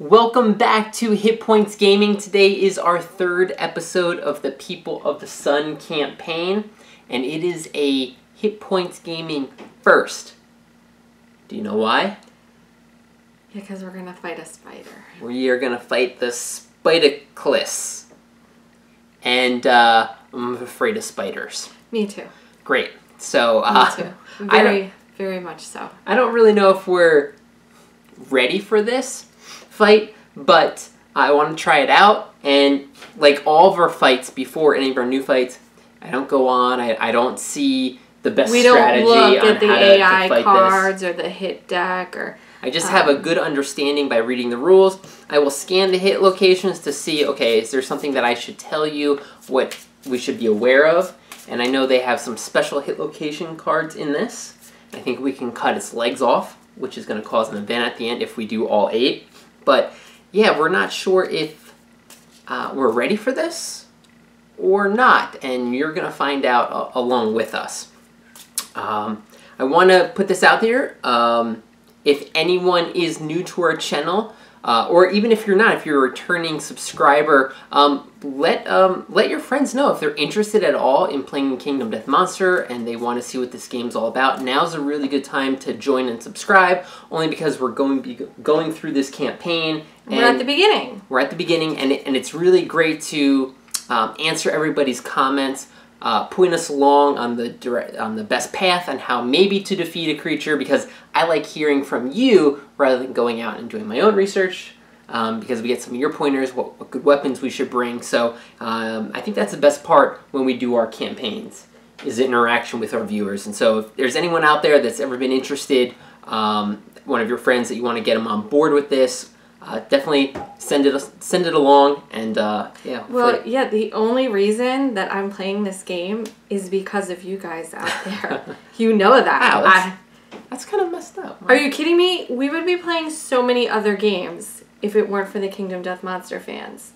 Welcome back to Hit Points Gaming. Today is our third episode of the People of the Sun campaign, and it is a Hit Points Gaming first. Do you know why? Yeah, because we're going to fight a spider. We are going to fight the Spidicules. And I'm afraid of spiders. Me too. Great. So, me too. Very, very much so. I don't really know if we're ready for this fight, but I want to try it out. And like all of our fights before, any of our new fights, I don't go on. I don't see the best strategy on how to fight this. We don't look at the AI cards or the hit deck. Or I just have a good understanding by reading the rules. I will scan the hit locations to see, okay, is there something that I should tell you, what we should be aware of? And I know they have some special hit location cards in this. I think we can cut its legs off, which is going to cause an event at the end if we do all 8. But yeah, we're not sure if we're ready for this or not, and you're going to find out along with us. I want to put this out there. If anyone is new to our channel, or even if you're not, if you're a returning subscriber, let your friends know if they're interested at all in playing Kingdom Death Monster and they want to see what this game's all about. Now's a really good time to join and subscribe, only because we're going through this campaign. And we're at the beginning. We're at the beginning, and it's really great to answer everybody's comments, point us along on the best path and how maybe to defeat a creature, because I like hearing from you rather than going out and doing my own research. Because we get some of your pointers, what good weapons we should bring. So I think that's the best part when we do our campaigns, is the interaction with our viewers. And so if there's anyone out there that's ever been interested, one of your friends that you want to get them on board with this, definitely send it along. And yeah. Well, yeah, the only reason that I'm playing this game is because of you guys out there. You know that. Wow, that's kind of messed up. Right? Are you kidding me? We would be playing so many other games if it weren't for the Kingdom Death Monster fans.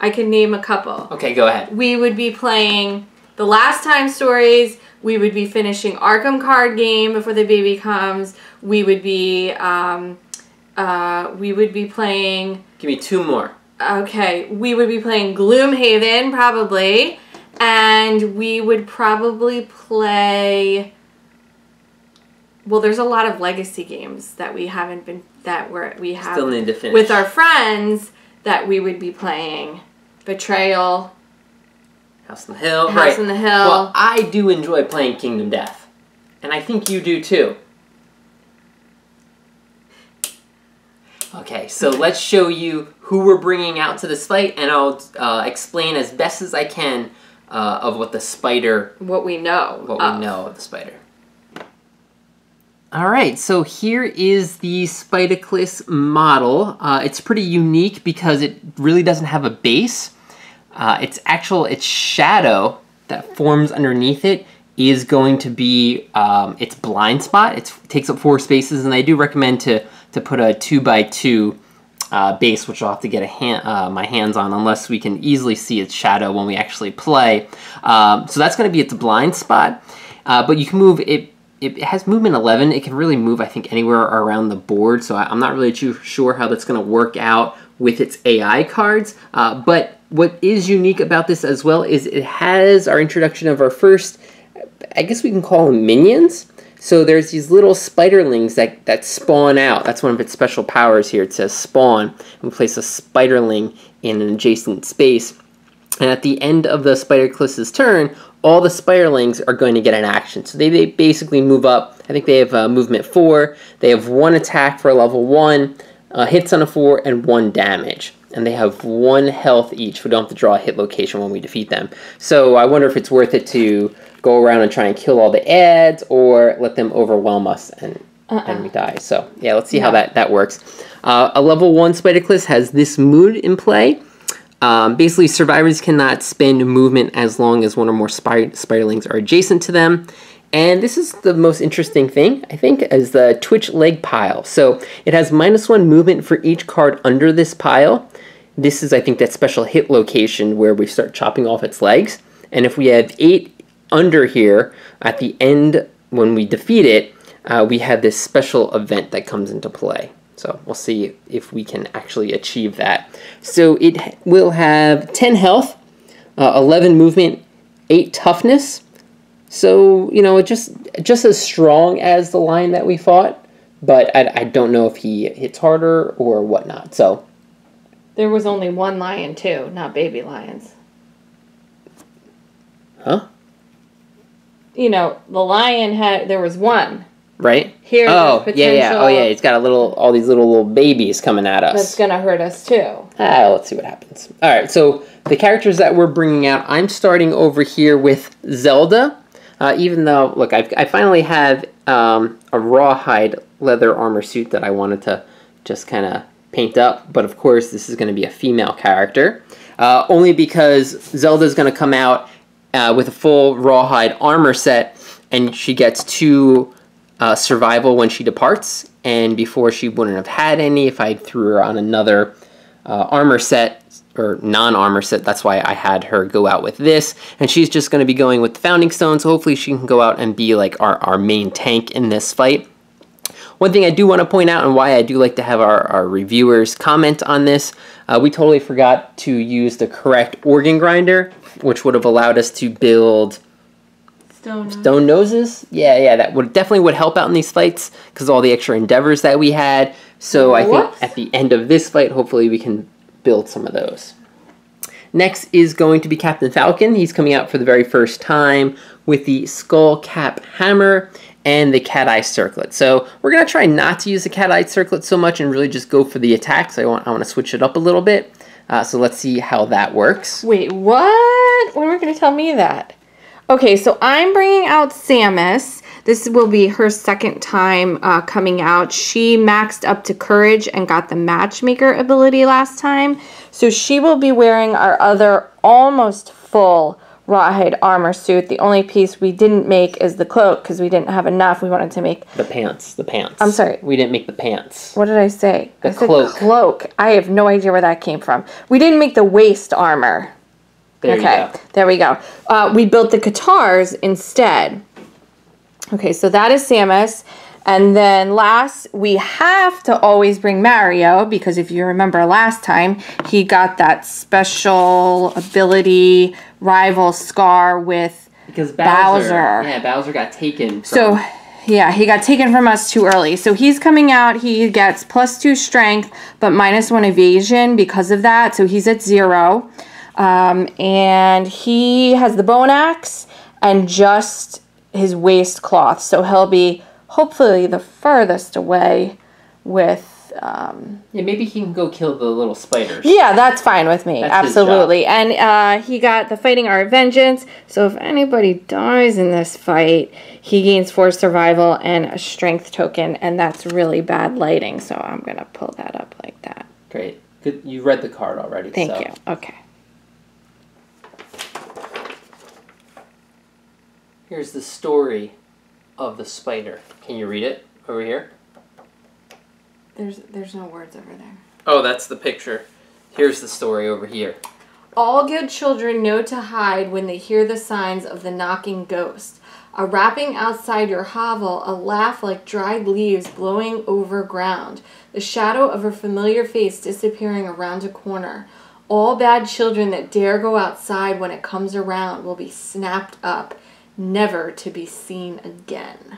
I can name a couple. Okay, go ahead. We would be playing The Last Time Stories. We would be finishing Arkham Card Game before the baby comes. We would be playing... Give me 2 more. Okay. We would be playing Gloomhaven, probably. And we would probably play... Well, there's a lot of legacy games that we haven't been, we have still need to finish with our friends, that we would be playing. Betrayal, House on the Hill. House on the Hill. Well, I do enjoy playing Kingdom Death, and I think you do too. Okay, so let's show you who we're bringing out to this fight, and I'll explain as best as I can of what the spider, what we know of the spider. Alright, so here is the Spidicules model. It's pretty unique because it really doesn't have a base. Its shadow that forms underneath it is going to be its blind spot. It takes up 4 spaces, and I do recommend to put a 2x2 base, which I'll have to get a my hands on, unless we can easily see its shadow when we actually play. So that's going to be its blind spot, but you can move it. It has movement 11. It can really move, I think, anywhere around the board, so I'm not really too sure how that's going to work out with its AI cards. But what is unique about this as well is it has our introduction of our first, I guess we can call them minions. So there's these little spiderlings that spawn out. That's one of its special powers here. It says spawn, and place a spiderling in an adjacent space. And at the end of the Spidicules' turn, all the spiderlings are going to get an action. So they basically move up. I think they have movement 4. They have 1 attack for level 1, hits on a 4, and 1 damage. And they have 1 health each. We don't have to draw a hit location when we defeat them. So I wonder if it's worth it to go around and try and kill all the ads, or let them overwhelm us and we die. So yeah, let's see how that works. A level 1 Spidicules has this mood in play. Basically, survivors cannot spend movement as long as 1 or more spiderlings are adjacent to them. And this is the most interesting thing, I think, is the twitch leg pile. So it has -1 movement for each card under this pile. This is, I think, that special hit location where we start chopping off its legs. And if we have 8 under here, at the end when we defeat it, we have this special event that comes into play. So we'll see if we can actually achieve that. So it will have 10 health, 11 movement, 8 toughness. So, you know, it's just as strong as the lion that we fought, but I don't know if he hits harder or whatnot. So there was only one lion, too, not baby lions. Huh? You know, the lion had, there was one. Right? Here, oh, yeah, yeah. Oh, yeah, it's got a little, all these little babies coming at us. That's going to hurt us, too. Ah, let's see what happens. All right, so the characters that we're bringing out, I'm starting over here with Zelda. Even though, look, I finally have a rawhide leather armor suit that I wanted to just kind of paint up. But, of course, this is going to be a female character. Only because Zelda's going to come out with a full rawhide armor set, and she gets 2... survival when she departs, and before she wouldn't have had any if I threw her on another armor set or non-armor set. That's why I had her go out with this, and she's just going to be going with the Founding Stones. Hopefully she can go out and be like our main tank in this fight. One thing I do want to point out, and why I do like to have our reviewers comment on this, we totally forgot to use the correct organ grinder, which would have allowed us to build Stone noses? Yeah, yeah, that would definitely help out in these fights because all the extra endeavors that we had. So I think at the end of this fight, hopefully we can build some of those. Next is going to be Captain Falcon. He's coming out for the very first time with the skull cap hammer and the cat eye circlet. So we're going to try not to use the cat eye circlet so much and really just go for the attacks. I want to switch it up a little bit. So let's see how that works. Wait, what? When were you going to tell me that? Okay, so I'm bringing out Samus. This will be her second time coming out. She maxed up to Courage and got the Matchmaker ability last time. So she will be wearing our other almost full rawhide armor suit. The only piece we didn't make is the cloak because we didn't have enough. We wanted to make... The pants. I'm sorry. We didn't make the pants. What did I say? The cloak. Cloak. I have no idea where that came from. We didn't make the waist armor. There we go. We built the guitars instead. Okay, so that is Samus. And then last, we have to always bring Mario, because if you remember last time, he got that special ability rival scar with Bowser. Yeah, Bowser got taken. Yeah, he got taken from us too early. So he's coming out. He gets +2 strength, but -1 evasion because of that. So he's at 0. And he has the bone axe and just his waist cloth. So he'll be hopefully the furthest away with, Yeah, maybe he can go kill the little spiders. Yeah, that's fine with me. That's absolutely. And, he got the Fighting Our Vengeance. So if anybody dies in this fight, he gains 4 survival and a strength token. And that's really bad lighting. So I'm going to pull that up like that. Great. Good. You read the card already. Thank you. Okay. Here's the story of the spider. Can you read it over here? There's no words over there. Oh, that's the picture. Here's the story over here. All good children know to hide when they hear the signs of the knocking ghost. A rapping outside your hovel, a laugh like dried leaves blowing over ground. The shadow of a familiar face disappearing around a corner. All bad children that dare go outside when it comes around will be snapped up. Never to be seen again.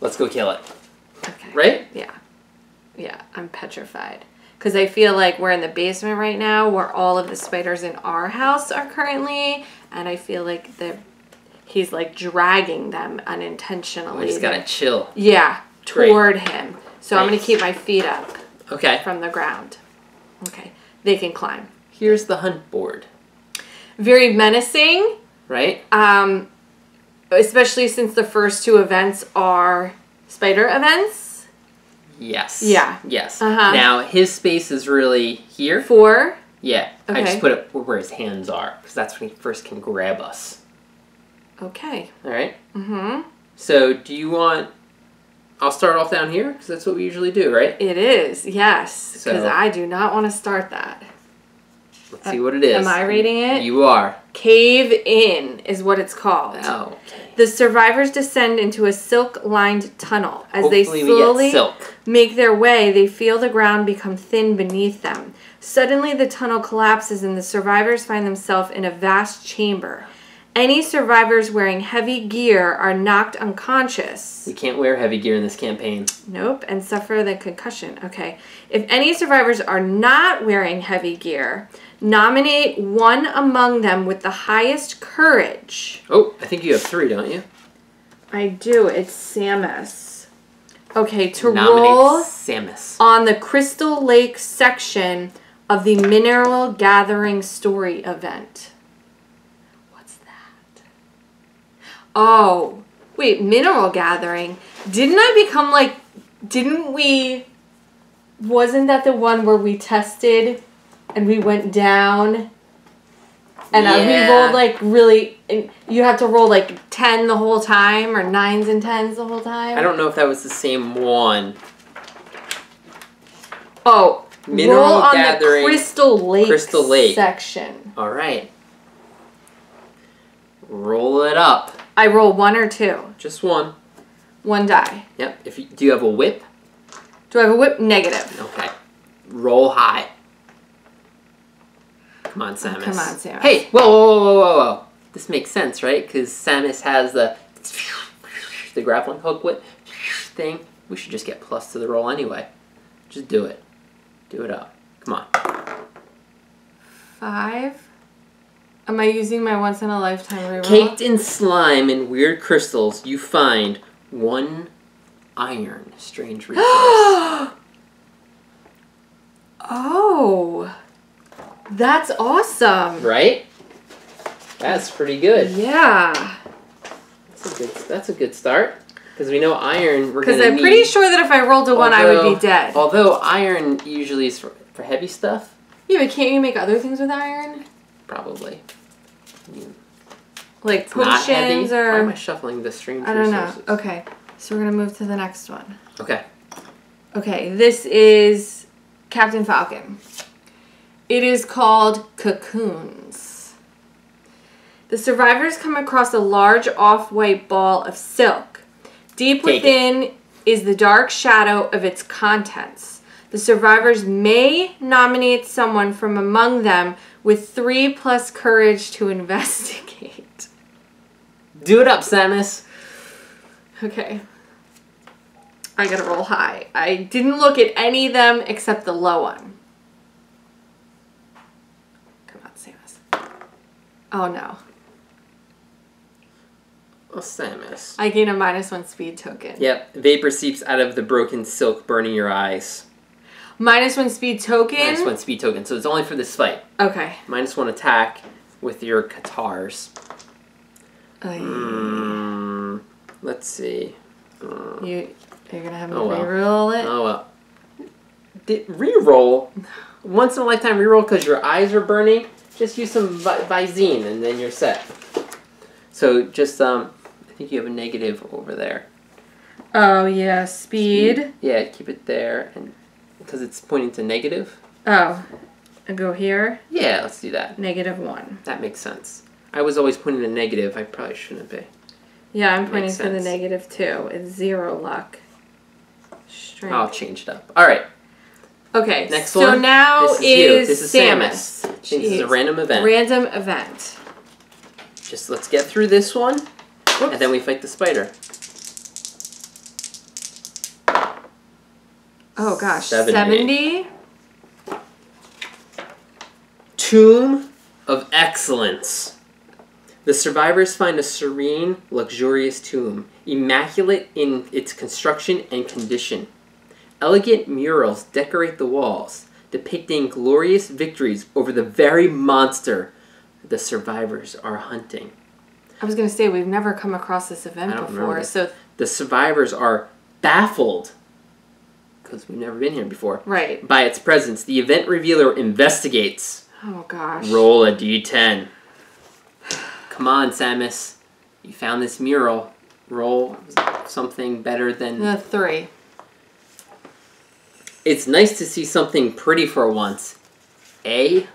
Let's go kill it. Okay. Right? Yeah. Yeah, I'm petrified. Because I feel like we're in the basement right now where all of the spiders in our house are currently, and I feel like he's like dragging them unintentionally. He's got to chill. Yeah, toward him. So nice. I'm going to keep my feet up from the ground. Okay, they can climb. Here's the hunt board. Very menacing. Right? Especially since the first 2 events are spider events. Yes. Yeah. Yes. Uh-huh. Now, his space is really here. 4? Yeah. Okay. I just put it where his hands are, because that's when he first can grab us. Okay. All right? Mm-hmm. So, do you want... I'll start off down here, because that's what we usually do, right? It is, yes. Because I do not want to start that. Let's see what it is. Am I reading it? You are. Cave In is what it's called. Oh. The survivors descend into a silk-lined tunnel. As Hopefully they slowly make their way, they feel the ground become thin beneath them. Suddenly, the tunnel collapses and the survivors find themselves in a vast chamber. Any survivors wearing heavy gear are knocked unconscious. We can't wear heavy gear in this campaign. Nope, and suffer the concussion. Okay. If any survivors are not wearing heavy gear, nominate one among them with the highest courage. Oh, I think you have three, don't you? I do. It's Samus. Okay, to roll Samus on the Crystal Lake section of the Mineral Gathering Story event. Oh, wait, mineral gathering. Didn't I become like, didn't we, wasn't that the one where we tested and we went down and we rolled like really, you have to roll like 10 the whole time or 9s and 10s the whole time? I don't know if that was the same one. Oh, mineral roll on gathering, the Crystal Lake section. All right. Roll it up. I roll one or two? Just one. One die. Yep. If you, do you have a whip? Do I have a whip? Negative. Okay. Roll high. Come on, Samus. Oh, come on, Samus. Hey, whoa. This makes sense, right? Because Samus has the grappling hook whip thing. We should just get plus to the roll anyway. Just do it. Do it up. Come on. 5. Am I using my once-in-a-lifetime reroll? Caked in slime and weird crystals, you find one iron. Strange resource. Oh. That's awesome. Right? That's pretty good. Yeah. That's a good start. Because we know iron we're going to need. Because I'm pretty sure that if I rolled a one, I would be dead. Although iron usually is for heavy stuff. Yeah, but can't you make other things with iron? Probably. Like potions or... Why am I shuffling the strange resources? I don't know. Okay. So we're going to move to the next one. Okay. Okay. This is Captain Falcon. It is called Cocoons. The survivors come across a large off-white ball of silk. Deep within is the dark shadow of its contents. The survivors may nominate someone from among them with 3+ courage to investigate. Do it up, Samus. Okay. I gotta roll high. I didn't look at any of them except the low one. Come on, Samus. Oh, no. Oh, Samus. I gain a -1 speed token. Yep. Vapor seeps out of the broken silk, burning your eyes. -1 speed token? -1 speed token. So it's only for this fight. Okay. -1 attack with your Katars. Let's see. You're going to have me reroll it? Oh, well. Reroll? Once in a lifetime reroll because your eyes are burning? Just use some Visine and then you're set. So just, I think you have a negative over there. Oh, yeah. Speed. Yeah, keep it there. And... because it's pointing to negative. Oh, I go here? Yeah, let's do that. -1. That makes sense. I was always pointing to negative. I probably shouldn't be. Yeah, I'm pointing to the -2. It's 0 luck. Strength. I'll change it up. All right. Okay. Next one. So now this is Samus. I think this is a random event. Random event. Just let's get through this one. Whoops. And then we fight the spider. Oh gosh, 70? Tomb of Excellence. The survivors find a serene, luxurious tomb, immaculate in its construction and condition. Elegant murals decorate the walls, depicting glorious victories over the very monster the survivors are hunting. I was going to say, we've never come across this event before. So the survivors are baffled. Because we've never been here before. Right. By its presence, the event revealer investigates. Oh, gosh. Roll a d10. Come on, Samus. You found this mural. Roll something better than... the 3. It's nice to see something pretty for once. A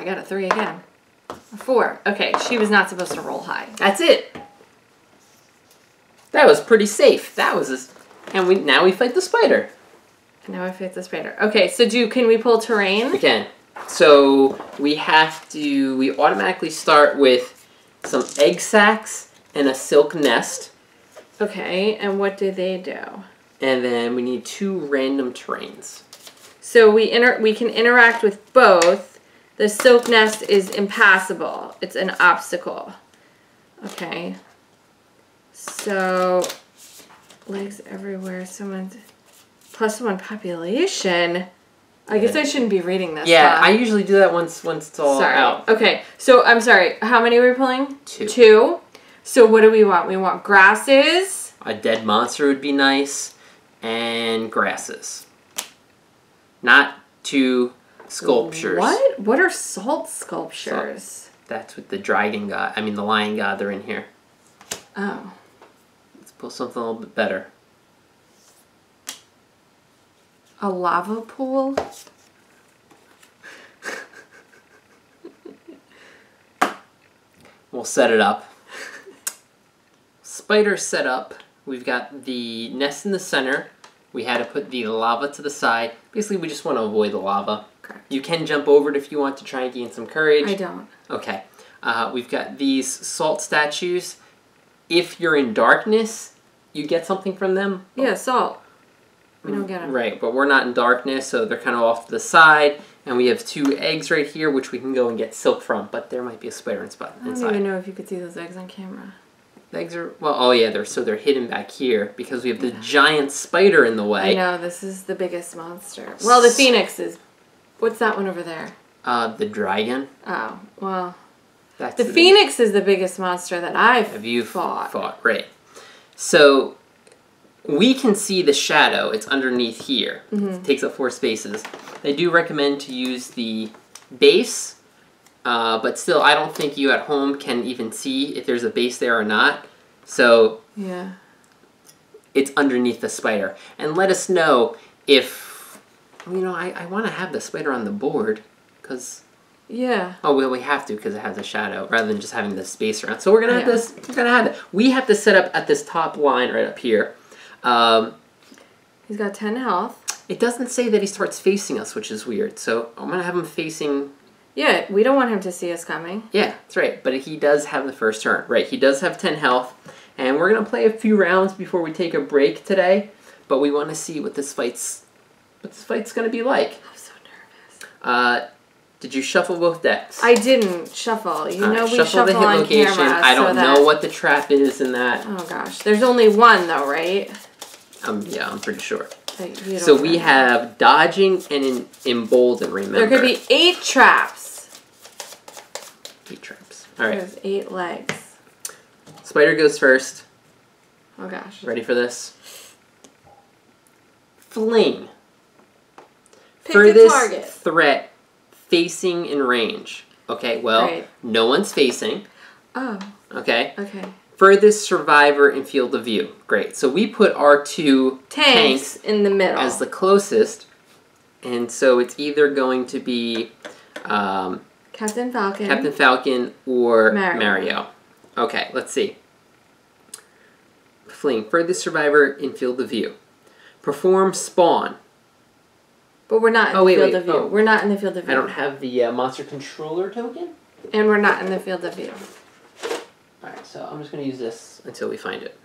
I got a 3 again. A 4. Okay, she was not supposed to roll high. That's it. That was pretty safe. That was a... And now we fight the spider. And now I fight the spider. Okay, so can we pull terrain? We can. So we have to... We automatically start with some egg sacs and a silk nest. Okay, and what do they do? And then we need 2 random terrains. So we can interact with both. The silk nest is impassable. It's an obstacle. Okay. So, legs everywhere. Someone, plus one population. I guess I shouldn't be reading this. Yeah, I usually do that once it's all out. Okay, so I'm sorry. How many were we pulling? 2. 2. So what do we want? We want grasses. A dead monster would be nice. And grasses. Not 2 sculptures. What? What are salt sculptures? Salt. That's with the dragon god. I mean the lion god. They're in here. Oh. Let's pull something a little bit better. A lava pool? We'll set it up. Spider set up. We've got the nest in the center. We had to put the lava to the side. Basically, we just want to avoid the lava. Correct. You can jump over it if you want to try and gain some courage. I don't. Okay. We've got these salt statues. If you're in darkness, you get something from them. Yeah, salt. We don't get them. Right, but we're not in darkness, so they're kind of off to the side. And we have 2 eggs right here, which we can go and get silk from. But there might be a spider inside. I don't even know if you could see those eggs on camera. The eggs are, well, oh yeah, they're hidden back here because we have the giant spider in the way. I know, this is the biggest monster. Well, the phoenix is, what's that one over there? The dragon. Oh, well, that's the phoenix is the biggest monster that I've fought. Right. So, we can see the shadow, it's underneath here. It takes up 4 spaces. They do recommend to use the base. But still, I don't think you at home can even see if there's a base there or not. So, yeah, it's underneath the spider. And let us know if, you know, I want to have the spider on the board. Because, yeah. Oh, well, we have to because it has a shadow rather than just having the space around. So we're going to have this, we're going to have it. We have to set up at this top line right up here. He's got 10 health. It doesn't say that he starts facing us, which is weird. So I'm going to have him facing... Yeah, we don't want him to see us coming. Yeah, that's right. But he does have the first turn. Right, he does have 10 health. And we're going to play a few rounds before we take a break today. But we want to see what this fight's going to be like. I'm so nervous. Did you shuffle both decks? I didn't shuffle. You know we shuffle the hit on location. Camera, I don't know what the trap is in that. Oh, gosh. There's only one, though, right? Yeah, I'm pretty sure. So we have dodging and embolden, remember. There could be 8 traps. 8 traps. All right. There's 8 legs. Spider goes first. Oh, gosh. Ready for this? Fling. Pick furthest target. Threat facing in range. Okay, well, no one's facing. Oh. Okay. Okay. Furthest survivor in field of view. Great. So we put our 2 tanks in the middle as the closest. And so it's either going to be Captain Falcon. Captain Falcon or Mario. Okay, let's see. Fling. Furthest survivor in field of view. Perform spawn. But we're not in the field of view. Oh. We're not in the field of view. I don't have the monster controller token. And we're not in the field of view. Alright, so I'm just going to use this until we find it.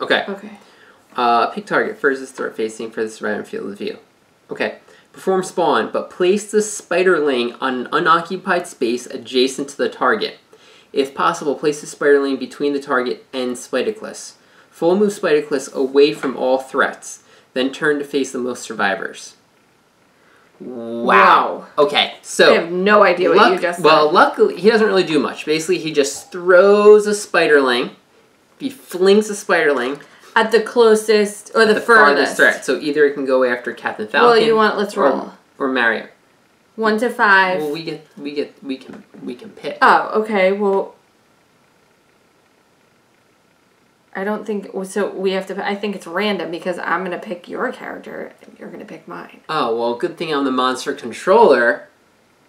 Okay. Okay. Pick target. Furthest threat facing furthest survivor in field of view. Okay. Perform spawn, but place the spiderling on an unoccupied space adjacent to the target. If possible, place the spiderling between the target and Spidicules. Full move Spidicules away from all threats. Then turn to face the most survivors. Wow. Okay, so... I have no idea what you just said. Well, luckily, he doesn't really do much. Basically, he just throws a spiderling. He flings a spiderling. At the closest, or the furthest. Threat. So either it can go after Captain Falcon... Well, you want... Let's roll. Or Mario. 1 to 5. Well, we can pick. Oh, okay, well... I don't think... So we have to... I think it's random because I'm going to pick your character and you're going to pick mine. Oh, well, good thing I'm the monster controller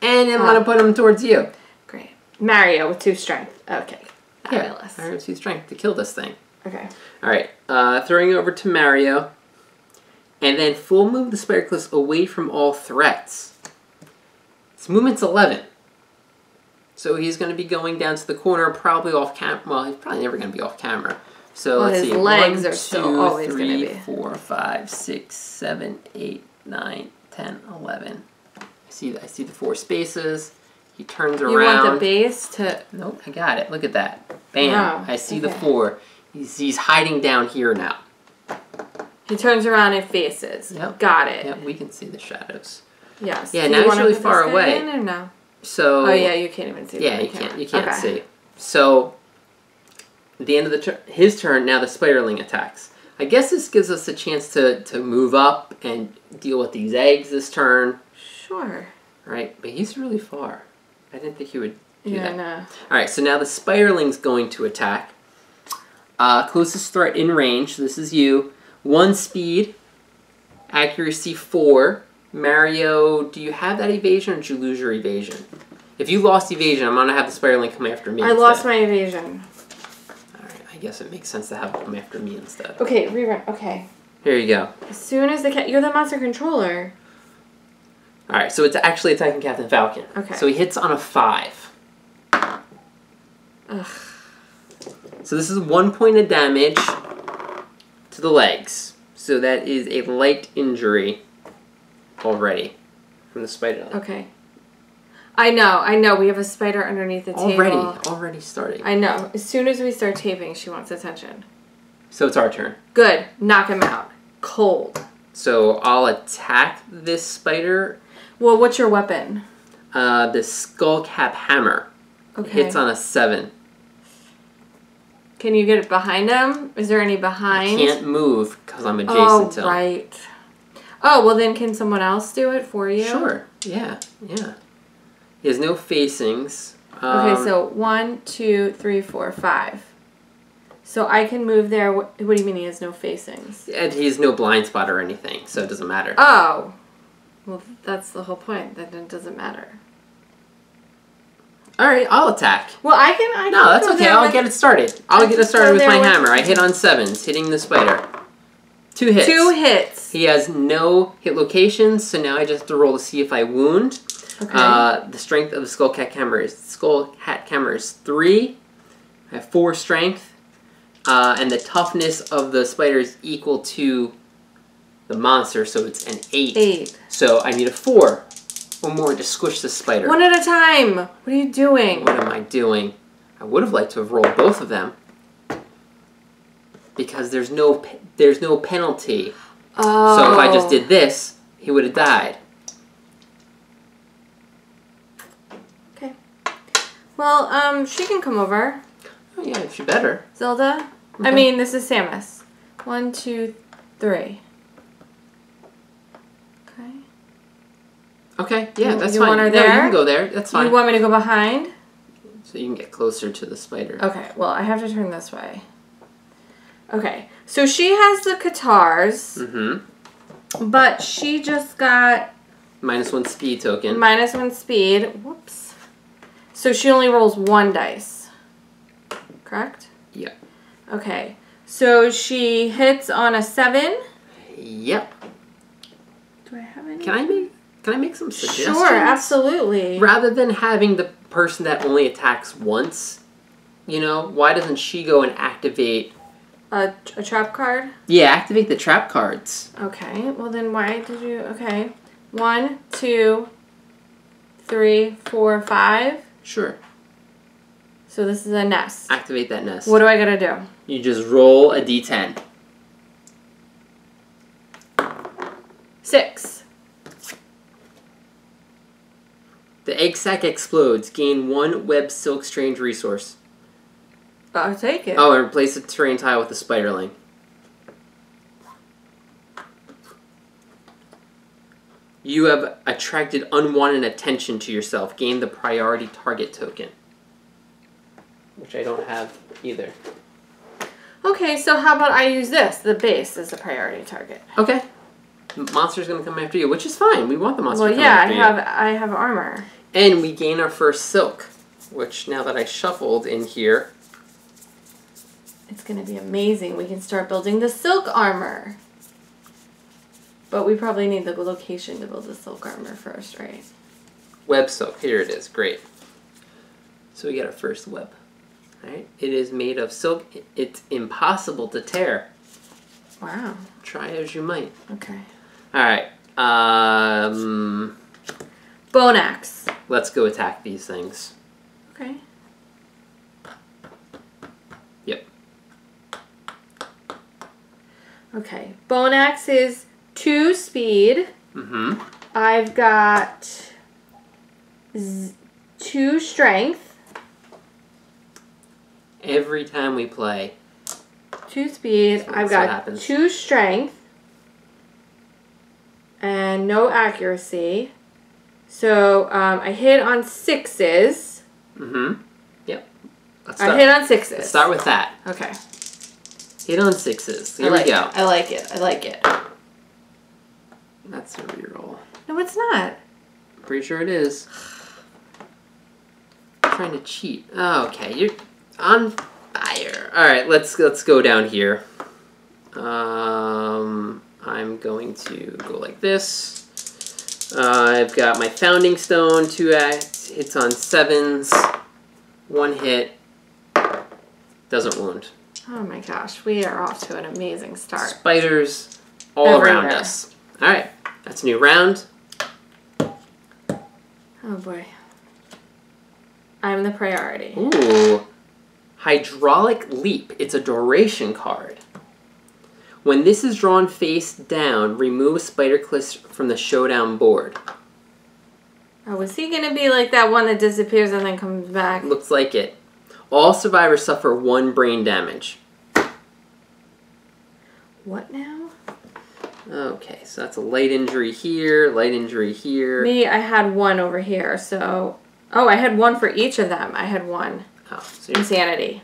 And I'm going to put them towards you. Great. Mario with 2 strength. Okay. Fabulous. Mario with 2 strength to kill this thing. Okay. All right. Throwing it over to Mario. And then full move the Spidicules away from all threats. Its movement's 11. So he's going to be going down to the corner, probably off camera. Well, he's probably never going to be off camera. So well, let's see. His legs are still always going to be. 1, 2, 3, 4, 5, 6, 7, 8, 9, 10, 11. I see the 4 spaces. He turns around. You want the base to... Nope, I got it. Look at that. Bam. Wow. I see the 4. He's hiding down here now. He turns around and faces. Yep. Got it. Yep, we can see the shadows. Yes. Yeah, now he's really far away. In or no? So, oh yeah, you can't even see. Yeah, you can't see. So, at the end of his turn, now the spiderling attacks. I guess this gives us a chance to move up and deal with these eggs this turn. Sure. Right, but he's really far. I didn't think he would do that. No. All right, so now the spiderling's going to attack. Closest threat in range. This is you. 1 speed, accuracy 4. Mario, do you have that evasion or did you lose your evasion? If you lost evasion, I'm going to have the Spiderling come after me instead. I lost my evasion. Alright, I guess it makes sense to have it come after me instead. Okay, rerun. Okay. Here you go. As soon as the cat... You're the monster controller. Alright, so it's actually attacking Captain Falcon. Okay. So he hits on a 5. Ugh. So this is 1 point of damage to the legs. So that is a light injury. Already from the spider. Okay. I know. We have a spider underneath the table. Already starting. I know. As soon as we start taping, she wants attention. So it's our turn. Good. Knock him out. Cold. So I'll attack this spider. Well, what's your weapon? The skull cap hammer. Okay. It hits on a 7. Can you get it behind him? Is there any behind? I can't move because I'm adjacent to him. Oh, right. Oh, well then can someone else do it for you? Sure. Yeah. Yeah. He has no facings. Okay, so 1, 2, 3, 4, 5. So I can move there. What do you mean he has no facings? And he has no blind spot or anything, so it doesn't matter. Oh. Well, that's the whole point. That it doesn't matter. All right, I'll attack. Well, I can no, that's okay. I'll get it started. I'll get it started with my hammer. I hit on 7s, hitting the spider. 2 hits. 2 hits. He has no hit locations, so now I just have to roll to see if I wound. Okay. The strength of the skull hat hammer is 3. I have 4 strength. And the toughness of the spider is equal to the monster, so it's an 8. 8. So I need a 4 or more to squish the spider. One at a time. What are you doing? What am I doing? I would have liked to have rolled both of them. Because there's no penalty. Oh. So if I just did this, he would have died. Okay. Well, she can come over. Oh yeah, she better. Zelda? Okay. I mean, this is Samus. 1, 2, 3. Okay. Okay, yeah, that's fine. You want her there? No, you can go there. That's fine. You want me to go behind? So you can get closer to the spider. Okay, well, I have to turn this way. Okay, so she has the guitars, but she just got... -1 speed token. -1 speed. Whoops. So she only rolls 1 dice, correct? Yeah. Okay, so she hits on a 7. Yep. Do I have any? Can I make some suggestions? Sure, absolutely. Rather than having the person that only attacks once, you know, why doesn't she go and activate... A trap card? Yeah, activate the trap cards. Okay, well then why did you... Okay. 1, 2, 3, 4, 5. Sure. So this is a nest. Activate that nest. What do I gotta do? You just roll a d10. 6. The egg sack explodes. Gain 1 web silk strange resource. I'll take it. Oh, and replace the terrain tile with the spiderling. You have attracted unwanted attention to yourself. Gain the priority target token. Which I don't have either. Okay, so how about I use this? The base is the priority target. Okay. Monster's going to come after you, which is fine. We want the monster to come after you. Well, yeah, I have armor. And we gain our first silk, which now that I shuffled in here... It's going to be amazing. We can start building the silk armor. But we probably need the location to build the silk armor first, right? Web silk. Here it is. Great. So we got our first web. All right. It is made of silk. It's impossible to tear. Wow. Try as you might. Okay. All right. Bone axe. Let's go attack these things. Okay. Yep. Okay. Bone axe is 2 speed. Mm-hmm. I've got 2 strength. Every time we play. 2 speed. I've got 2 strength. And no accuracy. So I hit on 6s. Mm-hmm. Yep. I hit on 6s. Let's start with that. Okay. Hit on 6s. Here we go. I like it. I like it. That's a reroll. No, it's not. I'm pretty sure it is. I'm trying to cheat. Oh, okay, you're on fire. All right, let's go down here. I'm going to go like this. I've got my founding stone, 2 hits on 7s, 1 hit. Doesn't wound. Oh my gosh, we are off to an amazing start. Spiders all around us. All right. That's a new round. Oh, boy. I'm the priority. Ooh. Hydraulic Leap. It's a duration card. When this is drawn face down, remove Spidicules from the showdown board. Oh, is he going to be like that one that disappears and then comes back? Looks like it. All survivors suffer 1 brain damage. What now? Okay, so that's a light injury here, light injury here. Me, I had 1 over here, so... Oh, I had 1 for each of them. I had 1. Oh, so insanity.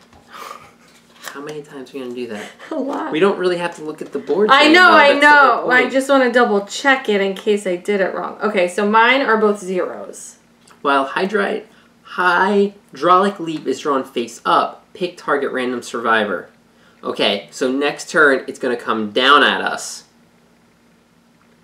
How many times are you going to do that? A lot. We don't really have to look at the board. I know. I just want to double check it in case I did it wrong. Okay, so mine are both 0s. While Hydraulic Leap is drawn face up, pick target random survivor. Okay, so next turn, it's going to come down at us.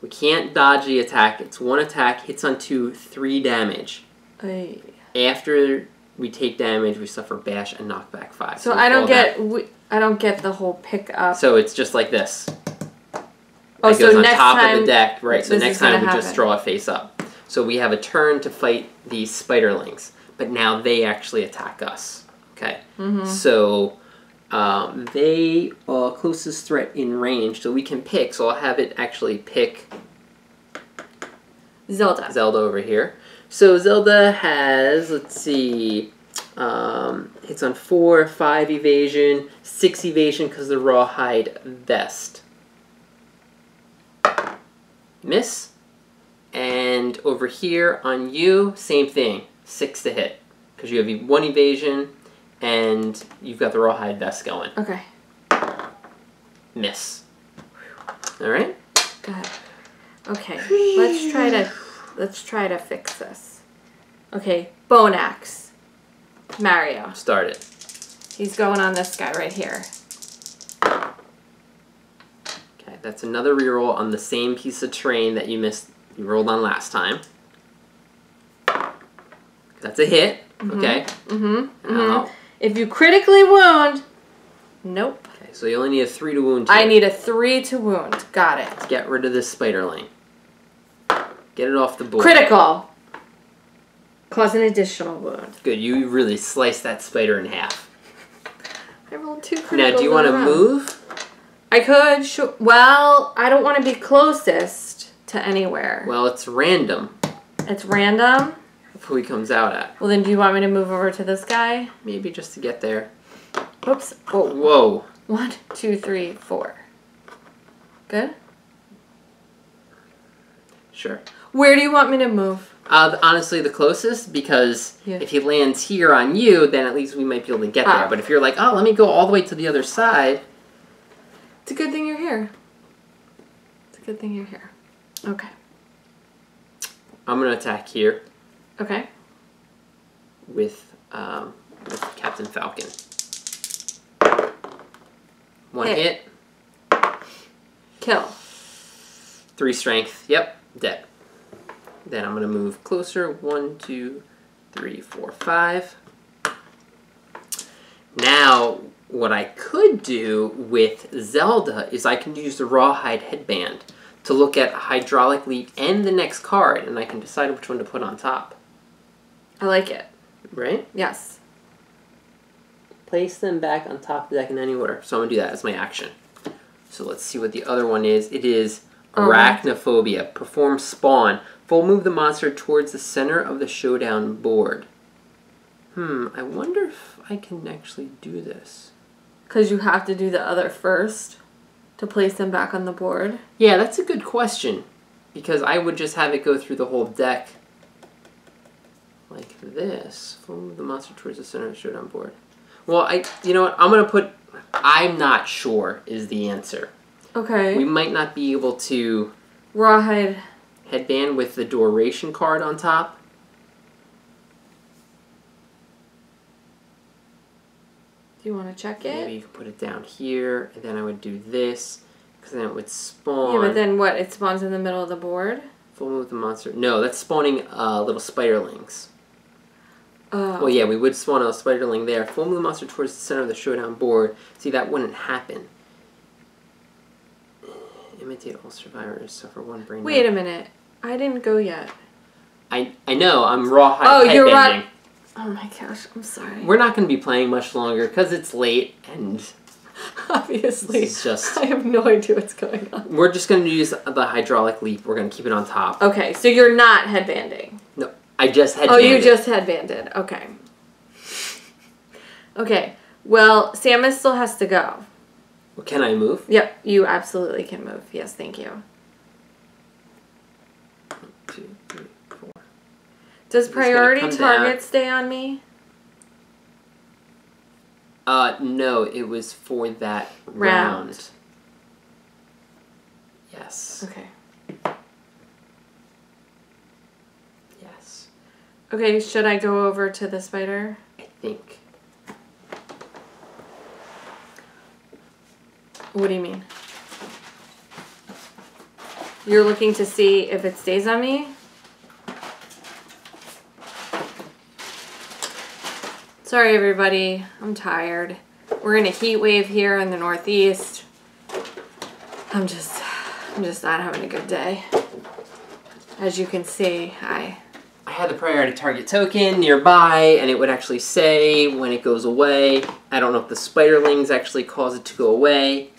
We can't dodge the attack. It's 1 attack, hits on 2, 3 damage. Aye. After we take damage, we suffer bash and knockback 5. So I don't get the whole pickup. So it's just like this. Oh, it goes so on next top time, of the deck, right? So next time we just draw a face up. So we have a turn to fight these spiderlings, but now they actually attack us. Okay. Mm-hmm. So. They are closest threat in range, so we can pick. So I'll have it actually pick Zelda. Zelda over here. So Zelda has, let's see, hits on 4, 5 evasion, 6 evasion because the rawhide vest. Miss. And over here on you, same thing, 6 to hit because you have 1 evasion. And you've got the rawhide vest going. Okay. Miss. All right. God. Okay. Let's try to fix this. Okay. Bone axe. Mario. Start it. He's going on this guy right here. Okay. That's another reroll on the same piece of terrain that you missed. You rolled on last time. That's a hit. Mm-hmm. Okay. Mm-hmm. Mm-hmm. If you critically wound, nope. Okay, so you only need a 3 to wound. Here. I need a 3 to wound. Got it. Let's get rid of this spiderling. Get it off the board. Critical. Cause an additional wound. Good. You really sliced that spider in half. I rolled 2 criticals. Now, do you want to move? I could. Well, I don't want to be closest to anywhere. Well, it's random. It's random. Who he comes out at. Well, then do you want me to move over to this guy? Maybe just to get there. Oops. Whoa. Whoa. 1, 2, 3, 4. Good? Sure. Where do you want me to move? Honestly, the closest, because if he lands here on you, then at least we might be able to get there. But if you're like, oh, let me go all the way to the other side. It's a good thing you're here. It's a good thing you're here. Okay. I'm going to attack here. Okay. with Captain Falcon. One hit. Kill. 3 strength. Yep. Dead. Then I'm going to move closer. 1, 2, 3, 4, 5. Now, what I could do with Zelda is I can use the Rawhide Headband to look at Hydraulic Leap and the next card, and I can decide which one to put on top. I like it. Right? Yes. Place them back on top of the deck in any order. So I'm going to do that as my action. So let's see what the other one is. It is Arachnophobia. Perform Spawn. Full move the monster towards the center of the showdown board. I wonder if I can actually do this. Because you have to do the other first to place them back on the board? Yeah, that's a good question. Because I would just have it go through the whole deck like this. Full move the monster towards the center of the showdown board. Well, you know what? I'm going to put I'm not sure is the answer. Okay. We might not be able to... Rawhide Headband with the duration card on top. Do you want to check it? Maybe you can put it down here, and then I would do this, because then it would spawn. Yeah, but then what? It spawns in the middle of the board? Full move the monster. No, that's spawning little spiderlings. Well, yeah, we would spawn a spiderling there. Full move the monster towards the center of the showdown board. See, that wouldn't happen. Imitate all survivors, suffer 1 brain. Wait a minute. I didn't go yet. I know. I'm Rawhide. Oh, you're right. Oh, my gosh. I'm sorry. We're not going to be playing much longer because it's late and... Obviously. It's just... I have no idea what's going on. We're just going to use the Hydraulic Leap. We're going to keep it on top. Okay, so you're not headbanding. No. I just headbanded. Oh, you just headbanded. Okay. Okay. Well, Samus still has to go. Well, can I move? Yep. You absolutely can move. Yes, thank you. 1, 2, 3, 4. Does priority target stay on me? No. It was for that round. Yes. Okay. Okay, should I go over to the spider? I think. What do you mean? You're looking to see if it stays on me? Sorry, everybody. I'm tired. We're in a heat wave here in the Northeast. I'm just not having a good day. As you can see, I had the priority target token nearby, and it would actually say when it goes away. I don't know if the spiderlings actually cause it to go away.